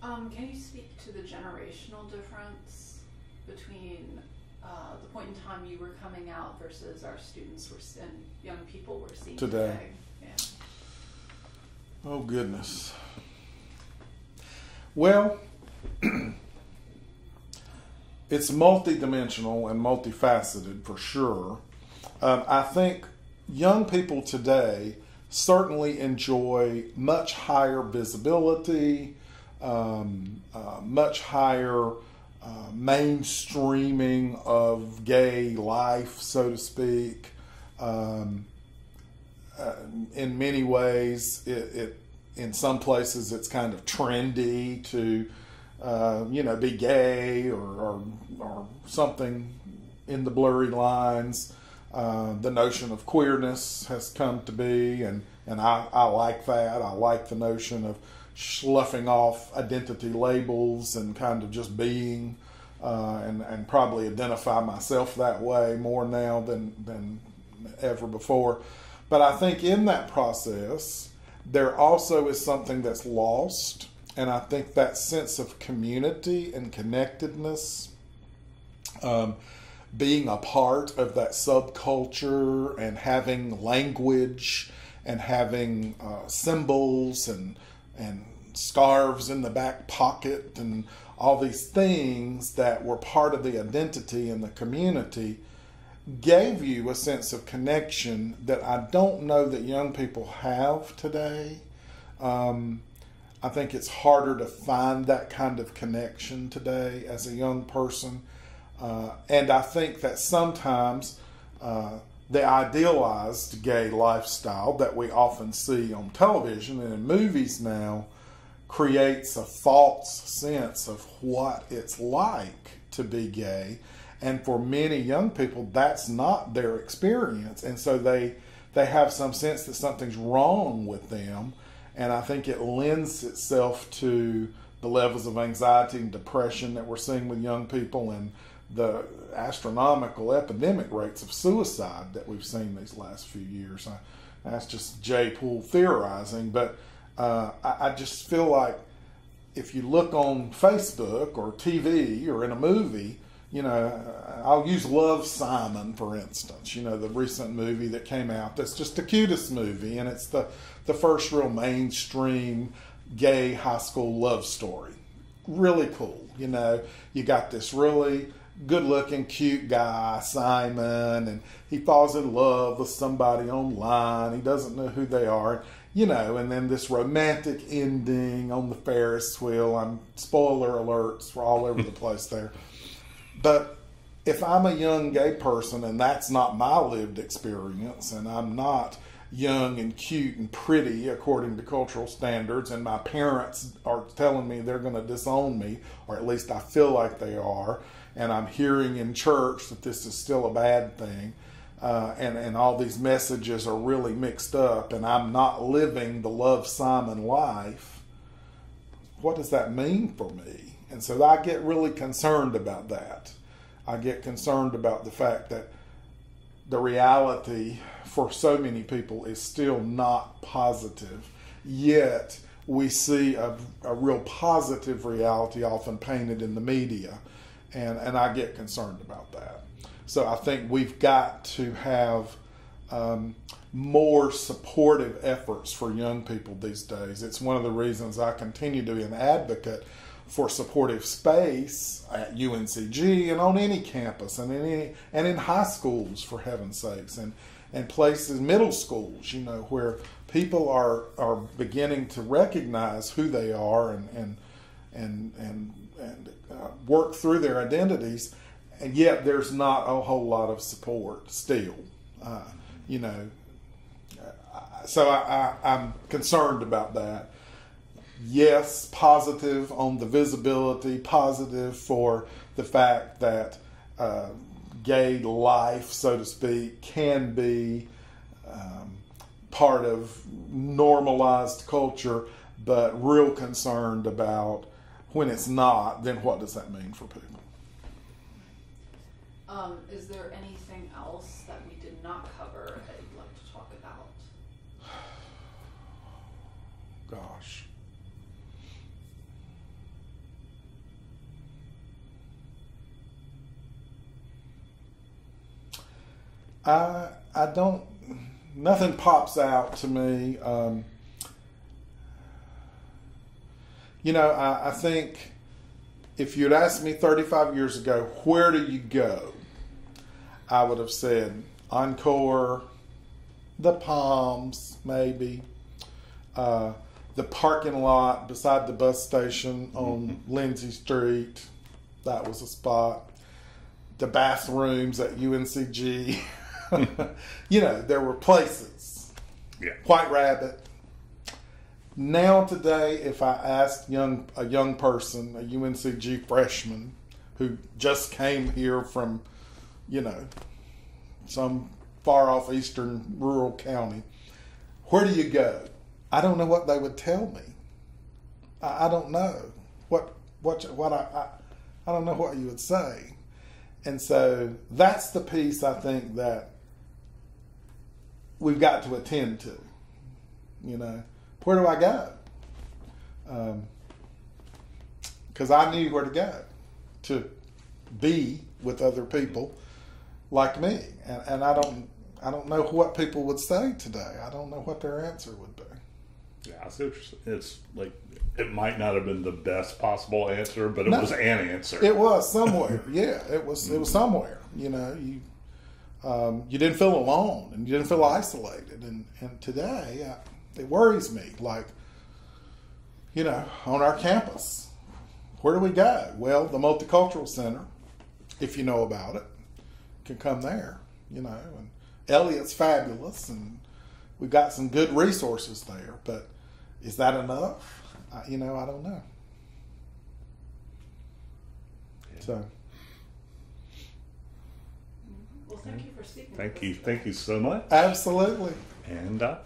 to? Um, can you speak to the generational difference between Uh, the point in time you were coming out versus our students were and young people were seeing today? today. Yeah. Oh, goodness. Well, it's multidimensional and multifaceted for sure. Um, I think young people today certainly enjoy much higher visibility, um, uh, much higher Uh, mainstreaming of gay life, so to speak. Um, uh, in many ways, it, it in some places it's kind of trendy to, uh, you know, be gay or, or, or something in the blurry lines. Uh, the notion of queerness has come to be, and, and I, I like that. I like the notion of sloughing off identity labels and kind of just being, uh, and, and probably identify myself that way more now than, than ever before. But I think in that process, there also is something that's lost, and I think that sense of community and connectedness, um, being a part of that subculture and having language and having uh, symbols and and scarves in the back pocket and all these things that were part of the identity in the community gave you a sense of connection that I don't know that young people have today. Um, I think it's harder to find that kind of connection today as a young person. Uh, and I think that sometimes uh, the idealized gay lifestyle that we often see on television and in movies now creates a false sense of what it's like to be gay. And for many young people, that's not their experience. And so they, they have some sense that something's wrong with them. And I think it lends itself to the levels of anxiety and depression that we're seeing with young people, and the astronomical epidemic rates of suicide that we've seen these last few years. I, that's just Jay Poole theorizing, but uh, I, I just feel like if you look on Facebook or T V or in a movie, you know, I'll use Love, Simon, for instance, you know, the recent movie that came out that's just the cutest movie, and it's the, the first real mainstream gay high school love story. Really cool, you know. You got this really good-looking, cute guy, Simon, and he falls in love with somebody online. He doesn't know who they are, you know, and then this romantic ending on the Ferris wheel. I'm spoiler alerts, we're all over the place there. But if I'm a young gay person and that's not my lived experience, and I'm not young and cute and pretty according to cultural standards, and my parents are telling me they're going to disown me, or at least I feel like they are, and I'm hearing in church that this is still a bad thing, uh, and, and all these messages are really mixed up, and I'm not living the Love Simon life, what does that mean for me? And so I get really concerned about that. I get concerned about the fact that the reality for so many people is still not positive, yet we see a, a real positive reality often painted in the media, and, and I get concerned about that. So I think we've got to have um, more supportive efforts for young people these days. It's one of the reasons I continue to be an advocate for supportive space at U N C G and on any campus and in any, and in high schools, for heaven's sakes, and and places, middle schools, you know, where people are are beginning to recognize who they are and and and and, and uh, work through their identities, and yet there's not a whole lot of support still, uh, you know. So I, I, I'm concerned about that. Yes, positive on the visibility, positive for the fact that uh, gay life, so to speak, can be um, part of normalized culture, but real concerned about when it's not, then what does that mean for people? Um, is there anything else that we did not cover that you'd like to talk about? Gosh. I, I don't, nothing pops out to me. Um, you know, I, I think if you'd asked me thirty-five years ago, where do you go? I would have said Encore, the Palms, maybe, uh, the parking lot beside the bus station on mm-hmm. Lindsay Street. That was a spot. The bathrooms at U N C G. You know, there were places. Yeah. White Rabbit. Now today, if I asked young a young person, a U N C G freshman who just came here from, you know, some far off eastern rural county, where do you go? I don't know what they would tell me. I, I don't know what what what I, I I don't know what you would say. And so that's the piece I think that we've got to attend to, you know. Where do I go? Um, because I knew where to go to be with other people like me, and, and I don't, I don't know what people would say today. I don't know what their answer would be. Yeah, it's interesting. It's like it might not have been the best possible answer, but it no, was an answer. It was somewhere. Yeah, it was. It was somewhere. You know, you um, you didn't feel alone, and you didn't feel isolated. And and today, I, it worries me. Like, you know, on our campus, where do we go? Well, the Multicultural Center, if you know about it, can come there. You know, and Elliot's fabulous, and we've got some good resources there, but is that enough? I, you know, I don't know. Yeah. So. Well, thank you for speaking. Thank you. Thank you so much. Absolutely. And uh,